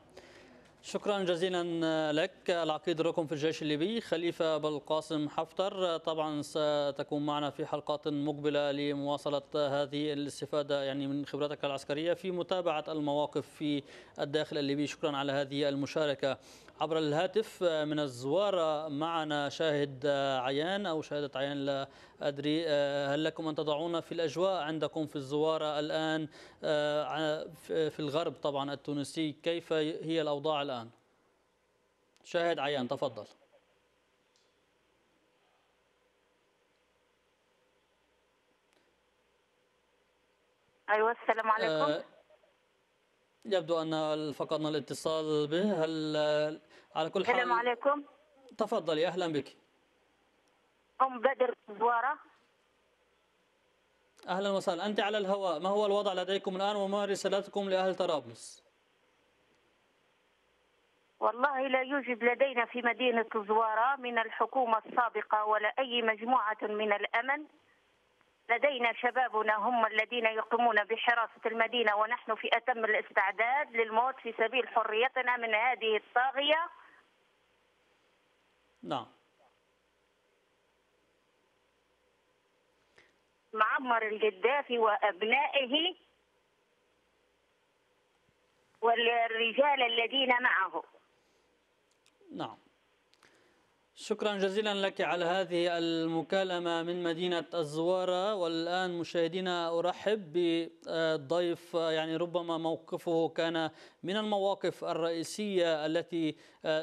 شكرا جزيلا لك العقيد الركن في الجيش الليبي خليفة بالقاسم حفتر. طبعا ستكون معنا في حلقات مقبلة لمواصلة هذه الاستفادة يعني من خبرتك العسكرية في متابعة المواقف في الداخل الليبي. شكرا على هذه المشاركة. عبر الهاتف من الزوارة معنا شاهد عيان أو شاهدة عيان، لا أدري، هل لكم أن تضعونا في الأجواء عندكم في الزوارة الآن في الغرب طبعا التونسي، كيف هي الأوضاع الآن؟ شاهد عيان تفضل. أيوة السلام عليكم. يبدو أن فقدنا الاتصال به. هل على كل حال السلام عليكم. تفضلي أهلا بك. أم بدر الزوارة. أهلا وسهلا، أنت على الهواء، ما هو الوضع لديكم الآن وما رسالتكم لأهل طرابلس؟ والله لا يوجد لدينا في مدينة الزوارة من الحكومة السابقة ولا أي مجموعة من الأمن. لدينا شبابنا هم الذين يقومون بحراسة المدينة، ونحن في أتم الاستعداد للموت في سبيل حريتنا من هذه الطاغية. نعم. معمر القذافي وأبنائه والرجال الذين معه. نعم، شكرا جزيلا لك على هذه المكالمة من مدينة الزوارة. والآن مشاهدينا أرحب بضيف يعني ربما موقفه كان من المواقف الرئيسية التي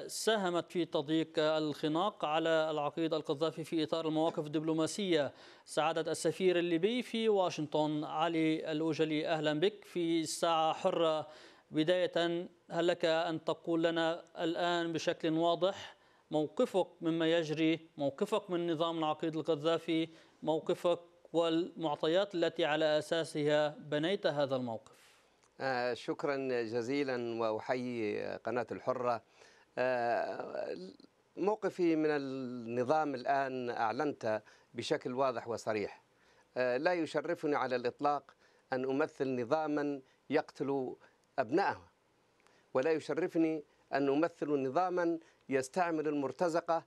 ساهمت في تضييق الخناق على العقيد القذافي في إطار المواقف الدبلوماسية، سعادة السفير الليبي في واشنطن علي الأوجلي. أهلا بك في ساعة حرة. بداية هل لك أن تقول لنا الآن بشكل واضح موقفك مما يجري، موقفك من نظام العقيد القذافي، موقفك والمعطيات التي على أساسها بنيت هذا الموقف؟ آه شكرا جزيلا وأحيي قناة الحرة. آه موقفي من النظام الآن أعلنته بشكل واضح وصريح. آه لا يشرفني على الإطلاق أن أمثل نظاما يقتل أبنائه، ولا يشرفني أن أمثل نظاما يستعمل المرتزقة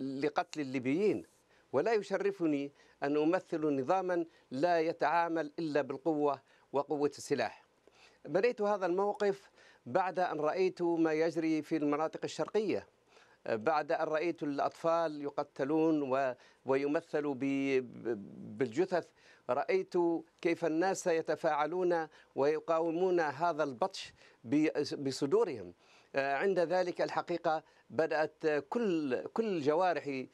لقتل الليبيين، ولا يشرفني أن أمثل نظاما لا يتعامل إلا بالقوة وقوة السلاح. بنيت هذا الموقف بعد أن رأيت ما يجري في المناطق الشرقية، بعد أن رأيت الأطفال يقتلون ويمثلوا بالجثث، رأيت كيف الناس يتفاعلون ويقاومون هذا البطش بصدورهم. عند ذلك الحقيقة بدأت كل كل جوارحي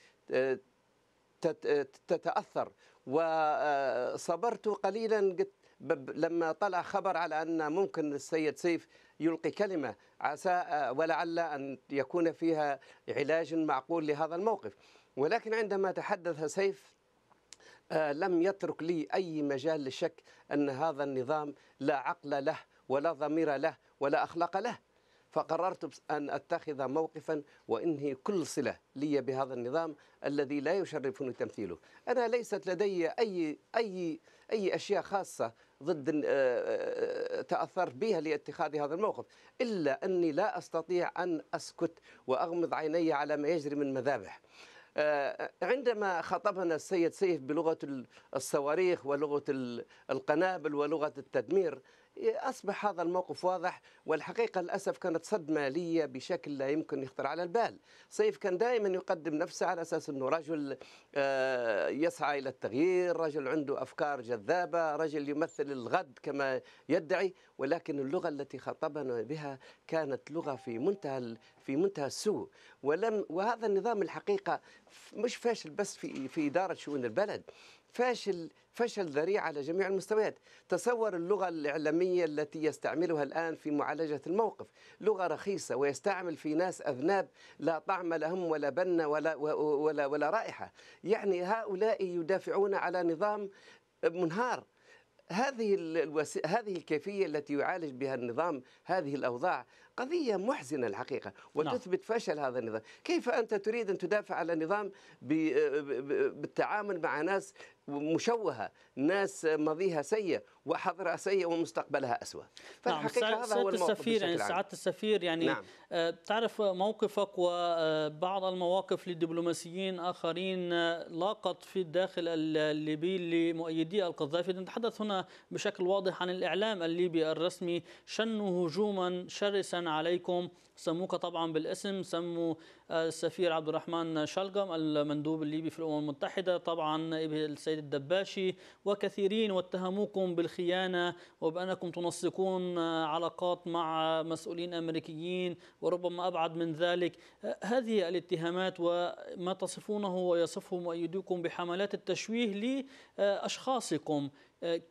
تتأثر، وصبرت قليلا. قلت لما طلع خبر على أن ممكن السيد سيف يلقي كلمة، عسى ولعل أن يكون فيها علاج معقول لهذا الموقف، ولكن عندما تحدث سيف لم يترك لي أي مجال للشك أن هذا النظام لا عقل له ولا ضمير له ولا أخلاق له. فقررت أن أتخذ موقفا وإنهي كل صلة لي بهذا النظام الذي لا يشرفني تمثيله. أنا ليست لدي أي أي أي أشياء خاصة ضد تأثرت بها لاتخاذ هذا الموقف، إلا أني لا أستطيع أن أسكت وأغمض عيني على ما يجري من مذابح. عندما خطبنا السيد سيف بلغة الصواريخ ولغة القنابل ولغة التدمير، أصبح هذا الموقف واضح. والحقيقة للأسف كانت صدمة لي بشكل لا يمكن يخطر على البال. سيف كان دائما يقدم نفسه على أساس أنه رجل يسعى إلى التغيير، رجل عنده أفكار جذابة، رجل يمثل الغد كما يدعي، ولكن اللغة التي خطبنا بها كانت لغة في منتهى في منتهى السوء. ولم وهذا النظام الحقيقة مش فاشل بس في في إدارة شؤون البلد، فاشل فشل ذريع على جميع المستويات. تصور اللغة الإعلامية التي يستعملها الآن في معالجة الموقف، لغة رخيصة ويستعمل في ناس أذناب لا طعم لهم ولا بن ولا ولا ولا رائحة. يعني هؤلاء يدافعون على نظام منهار. هذه الوس... هذه الكيفية التي يعالج بها النظام هذه الأوضاع قضية محزنة الحقيقة، وتثبت نعم. فشل هذا النظام. كيف أنت تريد أن تدافع على النظام ب... بالتعامل مع ناس مشوهة، ناس ماضيها سيء وحاضرها سيء ومستقبلها أسوأ؟ فالحقيقة نعم. هذا هو الموقف بشكل عام. سعادة السفير يعني نعم. تعرف موقفك وبعض المواقف لدبلوماسيين آخرين لاقت في الداخل الليبي لمؤيدي القذافي. نتحدث هنا بشكل واضح عن الإعلام الليبي الرسمي، شنوا هجوما شرسا عليكم، سموك طبعا بالاسم، سموا السفير عبد الرحمن شلقم المندوب الليبي في الأمم المتحدة، طبعا السيد الدباشي وكثيرين، واتهموكم بالخيانة وبأنكم تنسقون علاقات مع مسؤولين أمريكيين وربما أبعد من ذلك. هذه الاتهامات وما تصفونه ويصفه مؤيدوكم بحملات التشويه لأشخاصكم،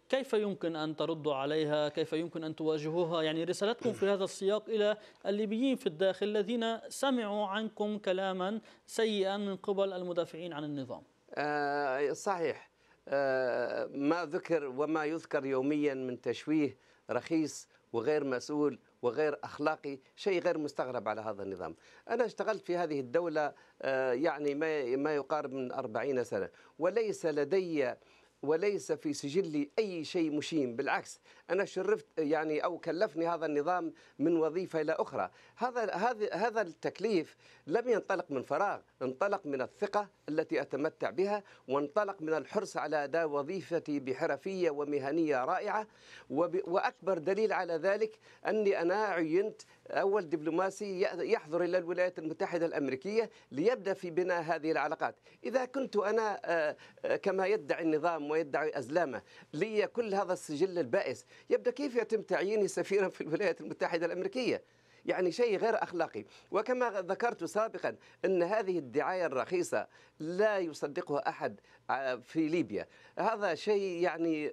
كيف يمكن أن تردوا عليها؟ كيف يمكن أن تواجهوها؟ يعني رسالتكم في هذا السياق إلى الليبيين في الداخل الذين سمعوا عنكم كلاما سيئا من قبل المدافعين عن النظام. آه صحيح. آه ما ذكر وما يذكر يوميا من تشويه رخيص وغير مسؤول وغير أخلاقي شيء غير مستغرب على هذا النظام. أنا اشتغلت في هذه الدولة آه يعني ما ما يقارب من أربعين سنة، وليس لدي وليس في سجلي أي شيء مشين، بالعكس أنا شرفت يعني أو كلفني هذا النظام من وظيفة إلى أخرى. هذا هذا هذا التكليف لم ينطلق من فراغ، انطلق من الثقة التي أتمتع بها، وانطلق من الحرص على أداء وظيفتي بحرفية ومهنية رائعة. وأكبر دليل على ذلك أني أنا عينت أول دبلوماسي يحضر إلى الولايات المتحدة الأمريكية ليبدأ في بناء هذه العلاقات. إذا كنت أنا كما يدعي النظام ويدعي أزلامه لي كل هذا السجل البائس، يبدأ كيف يتم تعييني سفيرا في الولايات المتحدة الأمريكية؟ يعني شيء غير أخلاقي. وكما ذكرت سابقا أن هذه الدعاية الرخيصة لا يصدقها أحد في ليبيا، هذا شيء يعني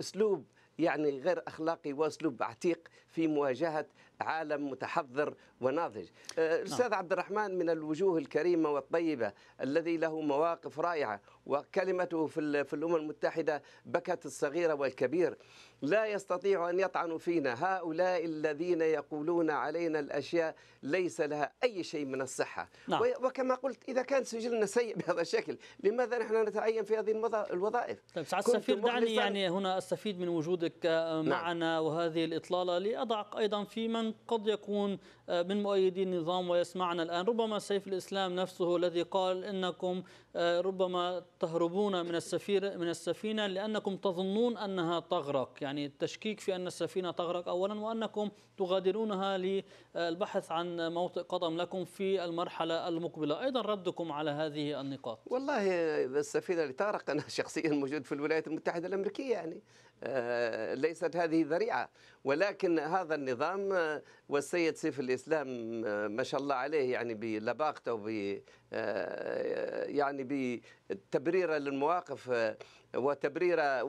أسلوب يعني غير أخلاقي وأسلوب عتيق في مواجهة عالم متحضر وناضج. الأستاذ عبد الرحمن من الوجوه الكريمة والطيبة الذي له مواقف رائعة، وكلمته في, في الأمم المتحدة بكت الصغيرة والكبير. لا يستطيع أن يطعنوا فينا هؤلاء الذين يقولون علينا الأشياء ليس لها أي شيء من الصحة. نعم. وكما قلت إذا كان سجلنا سيء بهذا الشكل لماذا نحن نتعين في هذه الوظائف؟ طيب سعادة السفير، دعني يعني هنا أستفيد من وجودك معنا نعم. وهذه الإطلالة لأضع أيضا في من قد يكون من مؤيدي النظام ويسمعنا الآن، ربما سيف الإسلام نفسه الذي قال إنكم ربما تهربون من السفير من السفينة لأنكم تظنون أنها تغرق. يعني يعني التشكيك في أن السفينة تغرق أولا، وأنكم تغادرونها للبحث عن موطئ قدم لكم في المرحلة المقبلة. أيضا ردكم على هذه النقاط. والله السفينة اللي تغرق أنا شخصيا موجود في الولايات المتحدة الأمريكية، يعني ليست هذه ذريعة، ولكن هذا النظام والسيد سيف الإسلام ما شاء الله عليه يعني بلباقته وب يعني بتبريره للمواقف وتبريره.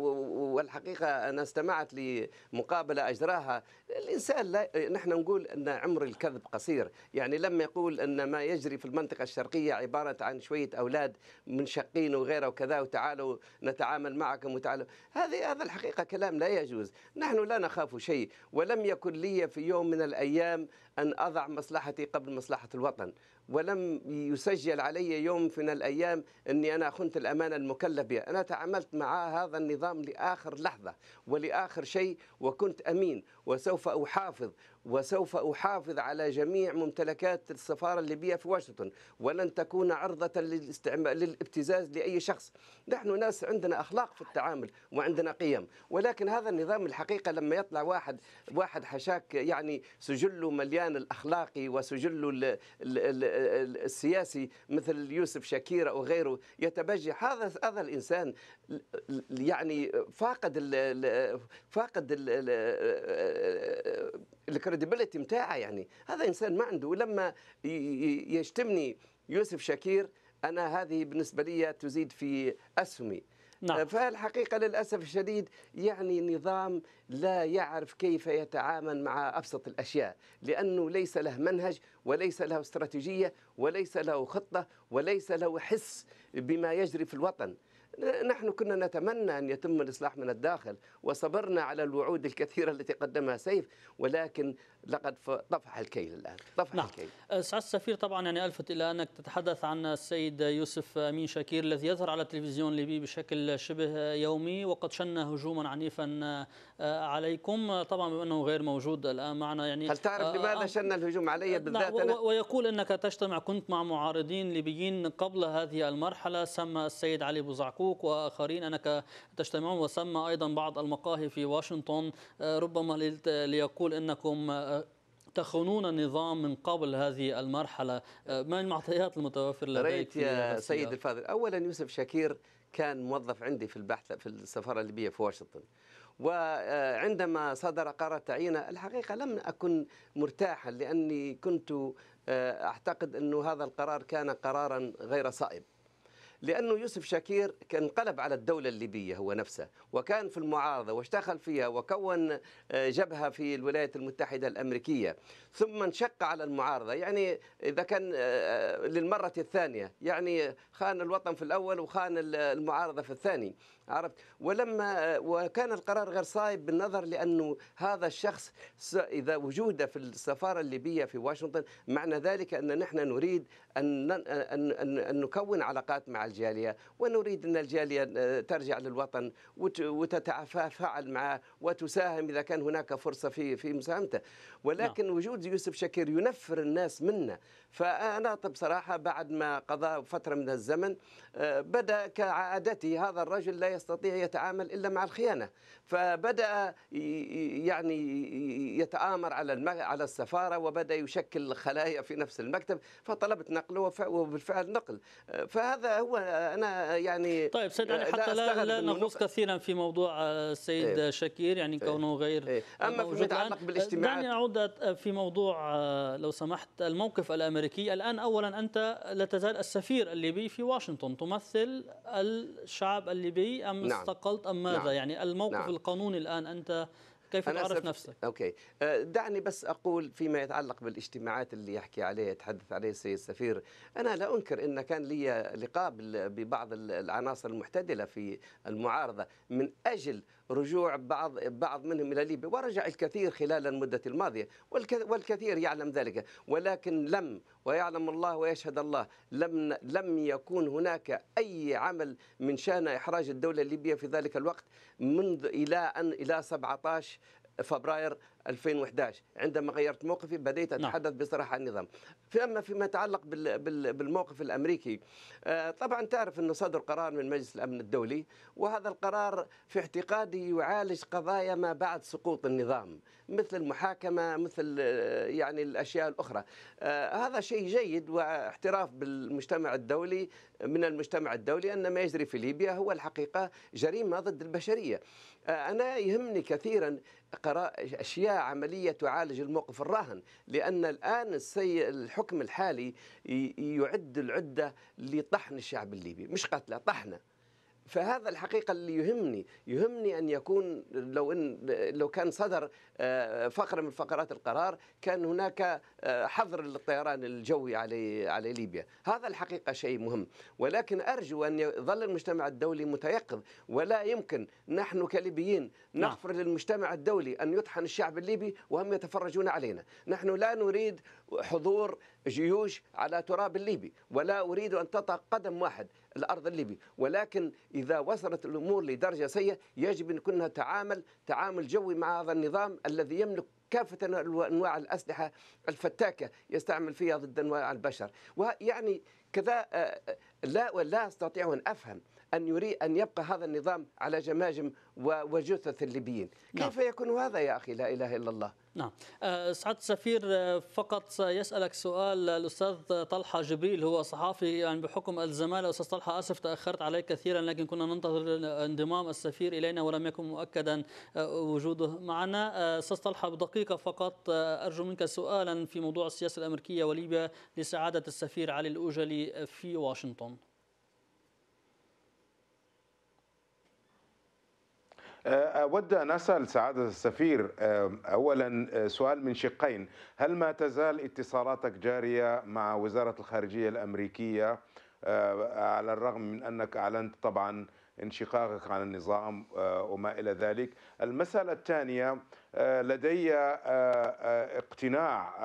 والحقيقه انا استمعت لمقابله اجراها الانسان لا، نحن نقول ان عمر الكذب قصير، يعني لما يقول ان ما يجري في المنطقه الشرقيه عباره عن شويه اولاد منشقين وغيره وكذا وتعالوا نتعامل معكم وتعالوا، هذه هذا الحقيقه كلام لا يجوز. نحن لا نخاف شيء، ولم يكن لي في يوم من الايام ان اضع مصلحتي قبل مصلحه الوطن، ولم يسجل علي يوم من الأيام أني أنا خنت الأمانة المكلف بها. أنا تعاملت مع هذا النظام لآخر لحظة ولآخر شيء، وكنت أمين، وسوف أحافظ وسوف أحافظ على جميع ممتلكات السفارة الليبية في واشنطن، ولن تكون عرضة للابتزاز لأي شخص. نحن ناس عندنا أخلاق في التعامل وعندنا قيم، ولكن هذا النظام الحقيقة لما يطلع واحد واحد حشاك يعني سجله مليان الأخلاقي وسجله السياسي مثل يوسف شاكير أو غيره يتبجح، هذا هذا الإنسان يعني فاقد ال فاقد ال الكريديبيليتي متاعه. يعني هذا إنسان ما عنده. ولما يشتمني يوسف شاكير أنا هذه بالنسبة لي تزيد في أسهمي. نعم. فالحقيقة للأسف الشديد يعني نظام لا يعرف كيف يتعامل مع أبسط الأشياء، لأنه ليس له منهج وليس له استراتيجية وليس له خطة وليس له حس بما يجري في الوطن. نحن كنا نتمنى أن يتم الإصلاح من الداخل، وصبرنا على الوعود الكثيرة التي قدمها سيف، ولكن لقد طفح الكيل الآن. طفح نعم. الكيل. سعادة السفير، طبعا يعني ألفت إلى أنك تتحدث عن السيد يوسف أمين شاكير الذي يظهر على التلفزيون الليبي بشكل شبه يومي وقد شن هجوما عنيفا عليكم، طبعا بما أنه غير موجود الآن معنا. يعني هل تعرف لماذا شن الهجوم علي بالذات؟ أنا ويقول أنك تجتمع كنت مع معارضين ليبيين قبل هذه المرحلة، سمى السيد علي بوزعكو وآخرين أنك تجتمعون، وسمى أيضا بعض المقاهي في واشنطن ربما ليقول أنكم تخونون النظام من قبل هذه المرحلة. ما المعطيات المتوفرة لديك يا سيد الفاضل؟ أولا يوسف شاكير كان موظف عندي في البحث في السفارة الليبية في واشنطن، وعندما صدر قرار تعيينه الحقيقة لم أكن مرتاحا، لأني كنت أعتقد أنه هذا القرار كان قرارا غير صائب، لأنه يوسف شاكير كان انقلب على الدولة الليبية هو نفسه، وكان في المعارضة واشتغل فيها وكون جبهة في الولايات المتحدة الأمريكية، ثم انشق على المعارضة. يعني إذا كان للمرة الثانية يعني خان الوطن في الأول وخان المعارضة في الثاني. عرفت. ولما وكان القرار غير صائب بالنظر لأنه هذا الشخص إذا وجوده في السفارة الليبية في واشنطن معنى ذلك أن نحن نريد أن أن نكون علاقات مع الجالية ونريد أن الجالية ترجع للوطن وتتفاعل معه وتساهم إذا كان هناك فرصة في في مساهمته. ولكن وجود يوسف شاكير ينفر الناس منا. فأنا بصراحة بعد ما قضى فترة من الزمن بدأ كعادته هذا الرجل لا يستطيع يتعامل إلا مع الخيانة، فبدأ يعني يتآمر على على السفارة وبدأ يشكل خلايا في نفس المكتب، فطلبت نقله وبالفعل نقل. فهذا هو أنا يعني. طيب سيد علي، حتى لا, لا نغوص كثيرا في موضوع السيد إيه؟ شاكير يعني كونه إيه؟ غير إيه؟ أما فيما يتعلق بالاجتماعات. دعني نعود في موضوع لو سمحت الموقف الأمريكي الآن. أولا أنت لا تزال السفير الليبي في واشنطن، تمثل الشعب الليبي أم نعم. استقلت أم ماذا؟ نعم. يعني الموقف نعم. القانوني الآن أنت كيف تعرف سف... نفسك؟ أوكي، دعني بس أقول فيما يتعلق بالاجتماعات اللي يحكي عليه يتحدث عليه السيد السفير، أنا لا أنكر أن كان لي لقاء ببعض العناصر المحتدلة في المعارضة من أجل رجوع بعض بعض منهم إلى ليبيا، ورجع الكثير خلال المدة الماضية والكثير يعلم ذلك، ولكن لم ويعلم الله ويشهد الله لم لم يكون هناك أي عمل من شأن إحراج الدولة الليبية في ذلك الوقت منذ إلى أن إلى سبعة عشر فبراير ألفين وأحد عشر عندما غيرت موقفي بديت أتحدث بصراحة عن النظام. فأما فيما يتعلق بالموقف الأمريكي، طبعا تعرف أنه صدر قرار من مجلس الأمن الدولي، وهذا القرار في اعتقادي يعالج قضايا ما بعد سقوط النظام مثل المحاكمة مثل يعني الأشياء الأخرى. هذا شيء جيد واحتراف بالمجتمع الدولي من المجتمع الدولي أن ما يجري في ليبيا هو الحقيقة جريمة ضد البشرية. أنا يهمني كثيرا أشياء عملية تعالج الموقف الراهن، لأن الآن السي... الحكم الحالي يعد العدة لطحن الشعب الليبي، مش قتله طحنه. فهذا الحقيقة اللي يهمني، يهمني أن يكون لو إن لو كان صدر فقرة من فقرات القرار كان هناك حظر للطيران الجوي على على ليبيا، هذا الحقيقة شيء مهم، ولكن أرجو أن يظل المجتمع الدولي متيقظ، ولا يمكن نحن كليبيين نغفر للمجتمع الدولي أن يطحن الشعب الليبي وهم يتفرجون علينا، نحن لا نريد حضور جيوش على تراب الليبي، ولا أريد أن تطأ قدم واحد الأرض الليبي، ولكن إذا وصلت الأمور لدرجة سيئة يجب أن كنا تعامل تعامل جوي مع هذا النظام الذي يملك كافة أنواع الأسلحة الفتاكة يستعمل فيها ضد أنواع البشر. ويعني كذا لا ولا أستطيع أن أفهم أن يريد أن يبقى هذا النظام على جماجم وجثث الليبيين. كيف نعم. يكون هذا يا أخي؟ لا إله إلا الله. نعم. سعادة السفير فقط سيسألك سؤال الأستاذ طلحة جبريل، هو صحافي يعني بحكم الزمالة. أستاذ طلحة آسف تأخرت عليك كثيرا، لكن كنا ننتظر انضمام السفير إلينا ولم يكن مؤكدا وجوده معنا. أستاذ طلحة بدقيقة فقط أرجو منك سؤالا في موضوع السياسة الأمريكية وليبيا لسعادة السفير علي الأوجلي في واشنطن. أود أن أسأل سعادة السفير أولا سؤال من شقين، هل ما تزال اتصالاتك جارية مع وزارة الخارجية الأمريكية على الرغم من أنك أعلنت طبعا انشقاقك عن النظام وما إلى ذلك؟ المسألة الثانية، لدي اقتناع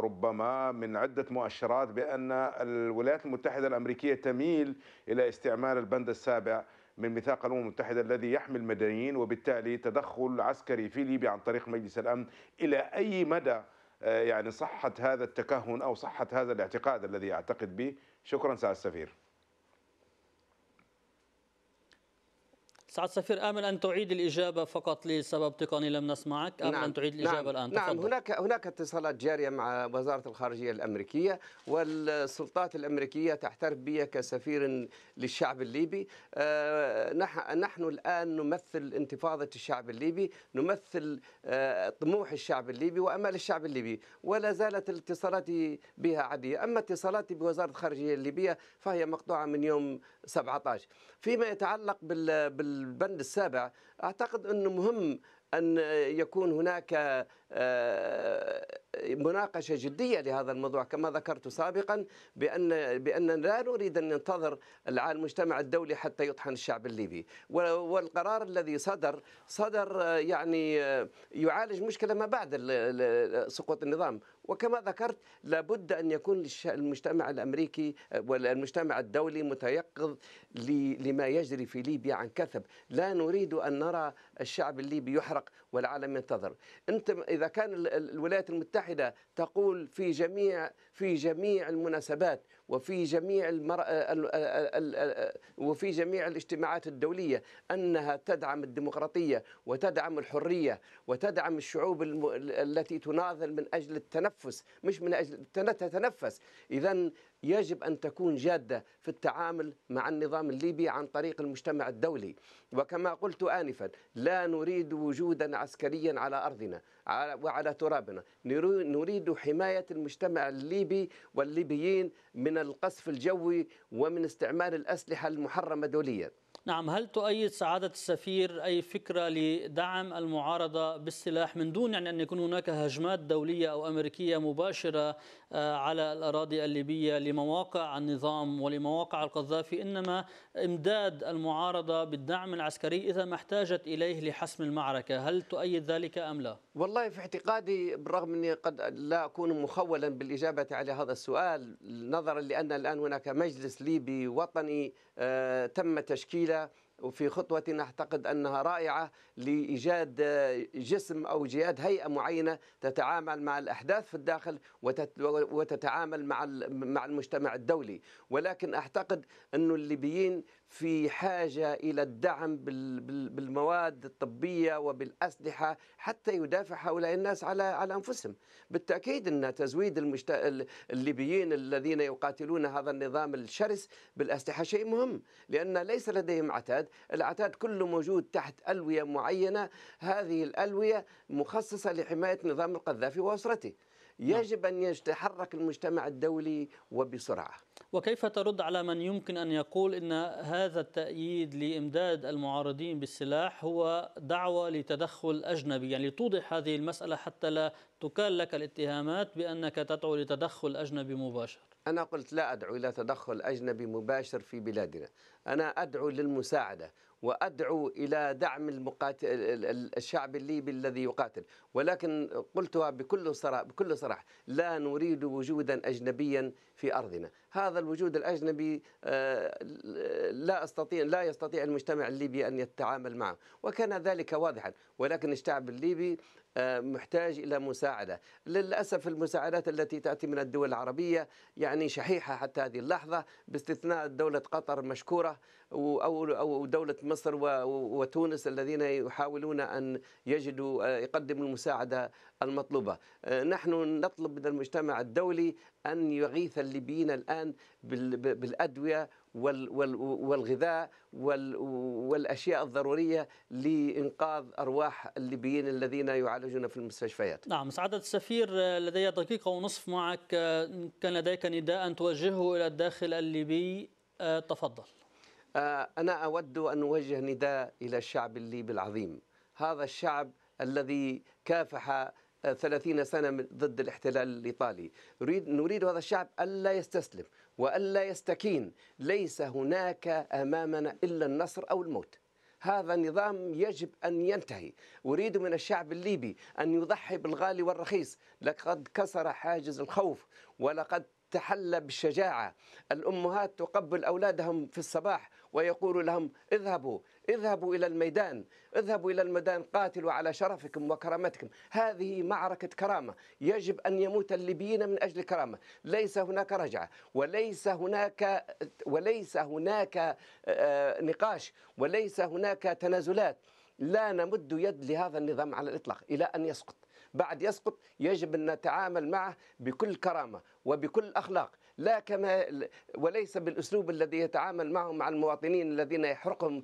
ربما من عدة مؤشرات بأن الولايات المتحدة الأمريكية تميل إلى استعمال البند السابع من ميثاق الأمم المتحدة الذي يحمي المدنيين، وبالتالي تدخل عسكري في ليبيا عن طريق مجلس الأمن، إلى أي مدى يعني صحة هذا التكهن أو صحة هذا الاعتقاد الذي أعتقد به؟ شكرا سعادة السفير. سعادة السفير آمل أن تعيد الإجابة فقط لسبب تقني لم نسمعك. آمل نعم. أن تعيد الإجابة نعم. الآن. نعم تفضل. هناك هناك اتصالات جارية مع وزارة الخارجية الأمريكية، والسلطات الأمريكية تعترف بي كسفير للشعب الليبي. آه نحن, نحن الآن نمثل انتفاضة الشعب الليبي، نمثل آه طموح الشعب الليبي وأمال الشعب الليبي، ولا زالت الاتصالات بها عادية. أما اتصالاتي بوزارة الخارجية الليبية فهي مقطوعة من يوم سبعة عشر. فيما يتعلق بال, بال البند السابع، أعتقد أنه مهم أن يكون هناك مناقشة جدية لهذا الموضوع كما ذكرت سابقا، بأن بأن لا نريد أن ننتظر على المجتمع الدولي حتى يطحن الشعب الليبي. والقرار الذي صدر صدر يعني يعالج مشكلة ما بعد سقوط النظام، وكما ذكرت لابد أن يكون المجتمع الأمريكي والمجتمع الدولي متيقظ لما يجري في ليبيا عن كثب. لا نريد أن نرى الشعب الليبي يحرق والعالم ينتظر. أنت إذا كان الولايات المتحدة تقول في جميع في جميع المناسبات وفي جميع المر... وفي جميع الاجتماعات الدولية أنها تدعم الديمقراطية وتدعم الحرية وتدعم الشعوب الم... التي تناضل من أجل التنفس مش من أجل تتنفس، إذن يجب أن تكون جادة في التعامل مع النظام الليبي عن طريق المجتمع الدولي. وكما قلت آنفا لا نريد وجودا عسكريا على أرضنا وعلى ترابنا، نريد حماية المجتمع الليبي والليبيين من القصف الجوي ومن استعمال الأسلحة المحرمة دوليا. نعم، هل تؤيد سعادة السفير أي فكرة لدعم المعارضة بالسلاح من دون يعني أن يكون هناك هجمات دولية أو أمريكية مباشرة على الأراضي الليبية لمواقع النظام ولمواقع القذافي، إنما إمداد المعارضة بالدعم العسكري إذا ما احتاجت إليه لحسم المعركة؟ هل تؤيد ذلك أم لا؟ والله في اعتقادي، بالرغم أني قد لا أكون مخولا بالإجابة على هذا السؤال نظرا لأن الآن هناك مجلس ليبي وطني تم تشكيله وفي خطوة أعتقد أنها رائعة لإيجاد جسم أو جهاد هيئة معينة تتعامل مع الأحداث في الداخل وتتعامل مع المجتمع الدولي. ولكن أعتقد أن الليبيين في حاجة إلى الدعم بالمواد الطبية وبالأسلحة حتى يدافع هؤلاء الناس على على أنفسهم. بالتأكيد أن تزويد المجت... الليبيين الذين يقاتلون هذا النظام الشرس بالأسلحة شيء مهم، لأن ليس لديهم عتاد، العتاد كله موجود تحت ألوية معينة، هذه الألوية مخصصة لحماية نظام القذافي وأسرته. يجب أن يتحرك المجتمع الدولي وبسرعة. وكيف ترد على من يمكن أن يقول إن هذا التأييد لإمداد المعارضين بالسلاح هو دعوة لتدخل أجنبي، يعني لتوضح هذه المسألة حتى لا تكال لك الاتهامات بأنك تدعو لتدخل أجنبي مباشر؟ أنا قلت لا أدعو إلى تدخل أجنبي مباشر في بلادنا، أنا أدعو للمساعدة وأدعو إلى دعم المقاتل الشعب الليبي الذي يقاتل. ولكن قلتها بكل صراحة بكل صراحة لا نريد وجودا أجنبيا في أرضنا. هذا الوجود الأجنبي لا أستطيع لا يستطيع المجتمع الليبي أن يتعامل معه، وكان ذلك واضحا. ولكن الشعب الليبي محتاج إلى مساعدة. للأسف المساعدات التي تأتي من الدول العربية يعني شحيحة حتى هذه اللحظة، باستثناء دولة قطر مشكورة أو دولة مصر وتونس الذين يحاولون أن يجدوا يقدموا المساعدة المطلوبة. نحن نطلب من المجتمع الدولي أن يغيث الليبيين الآن بالأدوية والغذاء والأشياء الضرورية لإنقاذ أرواح الليبيين الذين يعالجون في المستشفيات. نعم، سعادة السفير لدي دقيقة ونصف معك، كان لديك نداء توجهه إلى الداخل الليبي تفضل. أنا أود أن أوجه نداء إلى الشعب الليبي العظيم، هذا الشعب الذي كافح ثلاثين سنة ضد الاحتلال الإيطالي. نريد نريد هذا الشعب ألا يستسلم وألا يستكين، ليس هناك أمامنا إلا النصر أو الموت. هذا النظام يجب أن ينتهي. أريد من الشعب الليبي أن يضحي بالغالي والرخيص، لقد كسر حاجز الخوف ولقد تحلى بالشجاعة. الأمهات تقبل أولادهم في الصباح ويقول لهم اذهبوا اذهبوا إلى الميدان، اذهبوا إلى الميدان قاتلوا على شرفكم وكرامتكم. هذه معركة كرامة، يجب أن يموت الليبيين من أجل كرامة. ليس هناك رجعة وليس هناك وليس هناك نقاش وليس هناك تنازلات. لا نمد يد لهذا النظام على الإطلاق إلى أن يسقط. بعد يسقط يجب أن نتعامل معه بكل كرامة وبكل أخلاق، لا كما وليس بالأسلوب الذي يتعامل معهم مع المواطنين الذين يحرقهم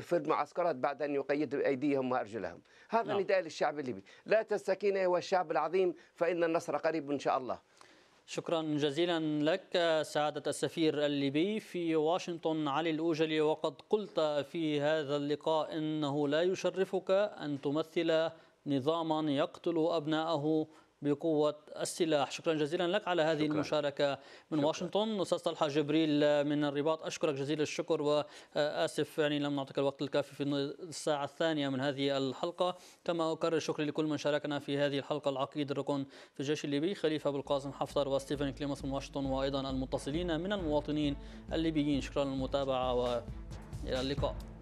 في المعسكرات بعد أن يقيدوا أيديهم وأرجلهم. هذا نعم. نداء للشعب الليبي، لا تستكين أيها الشعب العظيم فإن النصر قريب إن شاء الله. شكرا جزيلا لك سعادة السفير الليبي في واشنطن علي الأوجلي، وقد قلت في هذا اللقاء إنه لا يشرفك أن تمثل نظاما يقتل أبنائه بقوة السلاح. شكرا جزيلا لك على هذه شكرا. المشاركة من شكرا. واشنطن أستاذ طلحة جبريل من الرباط، أشكرك جزيل الشكر وآسف يعني لم نعطيك الوقت الكافي في الساعة الثانية من هذه الحلقة. كما أكرر شكري لكل من شاركنا في هذه الحلقة، العقيد الركن في الجيش الليبي خليفة بالقاسم حفتر وستيفن كليمس من واشنطن، وأيضا المتصلين من المواطنين الليبيين. شكرا للمتابعة وإلى اللقاء.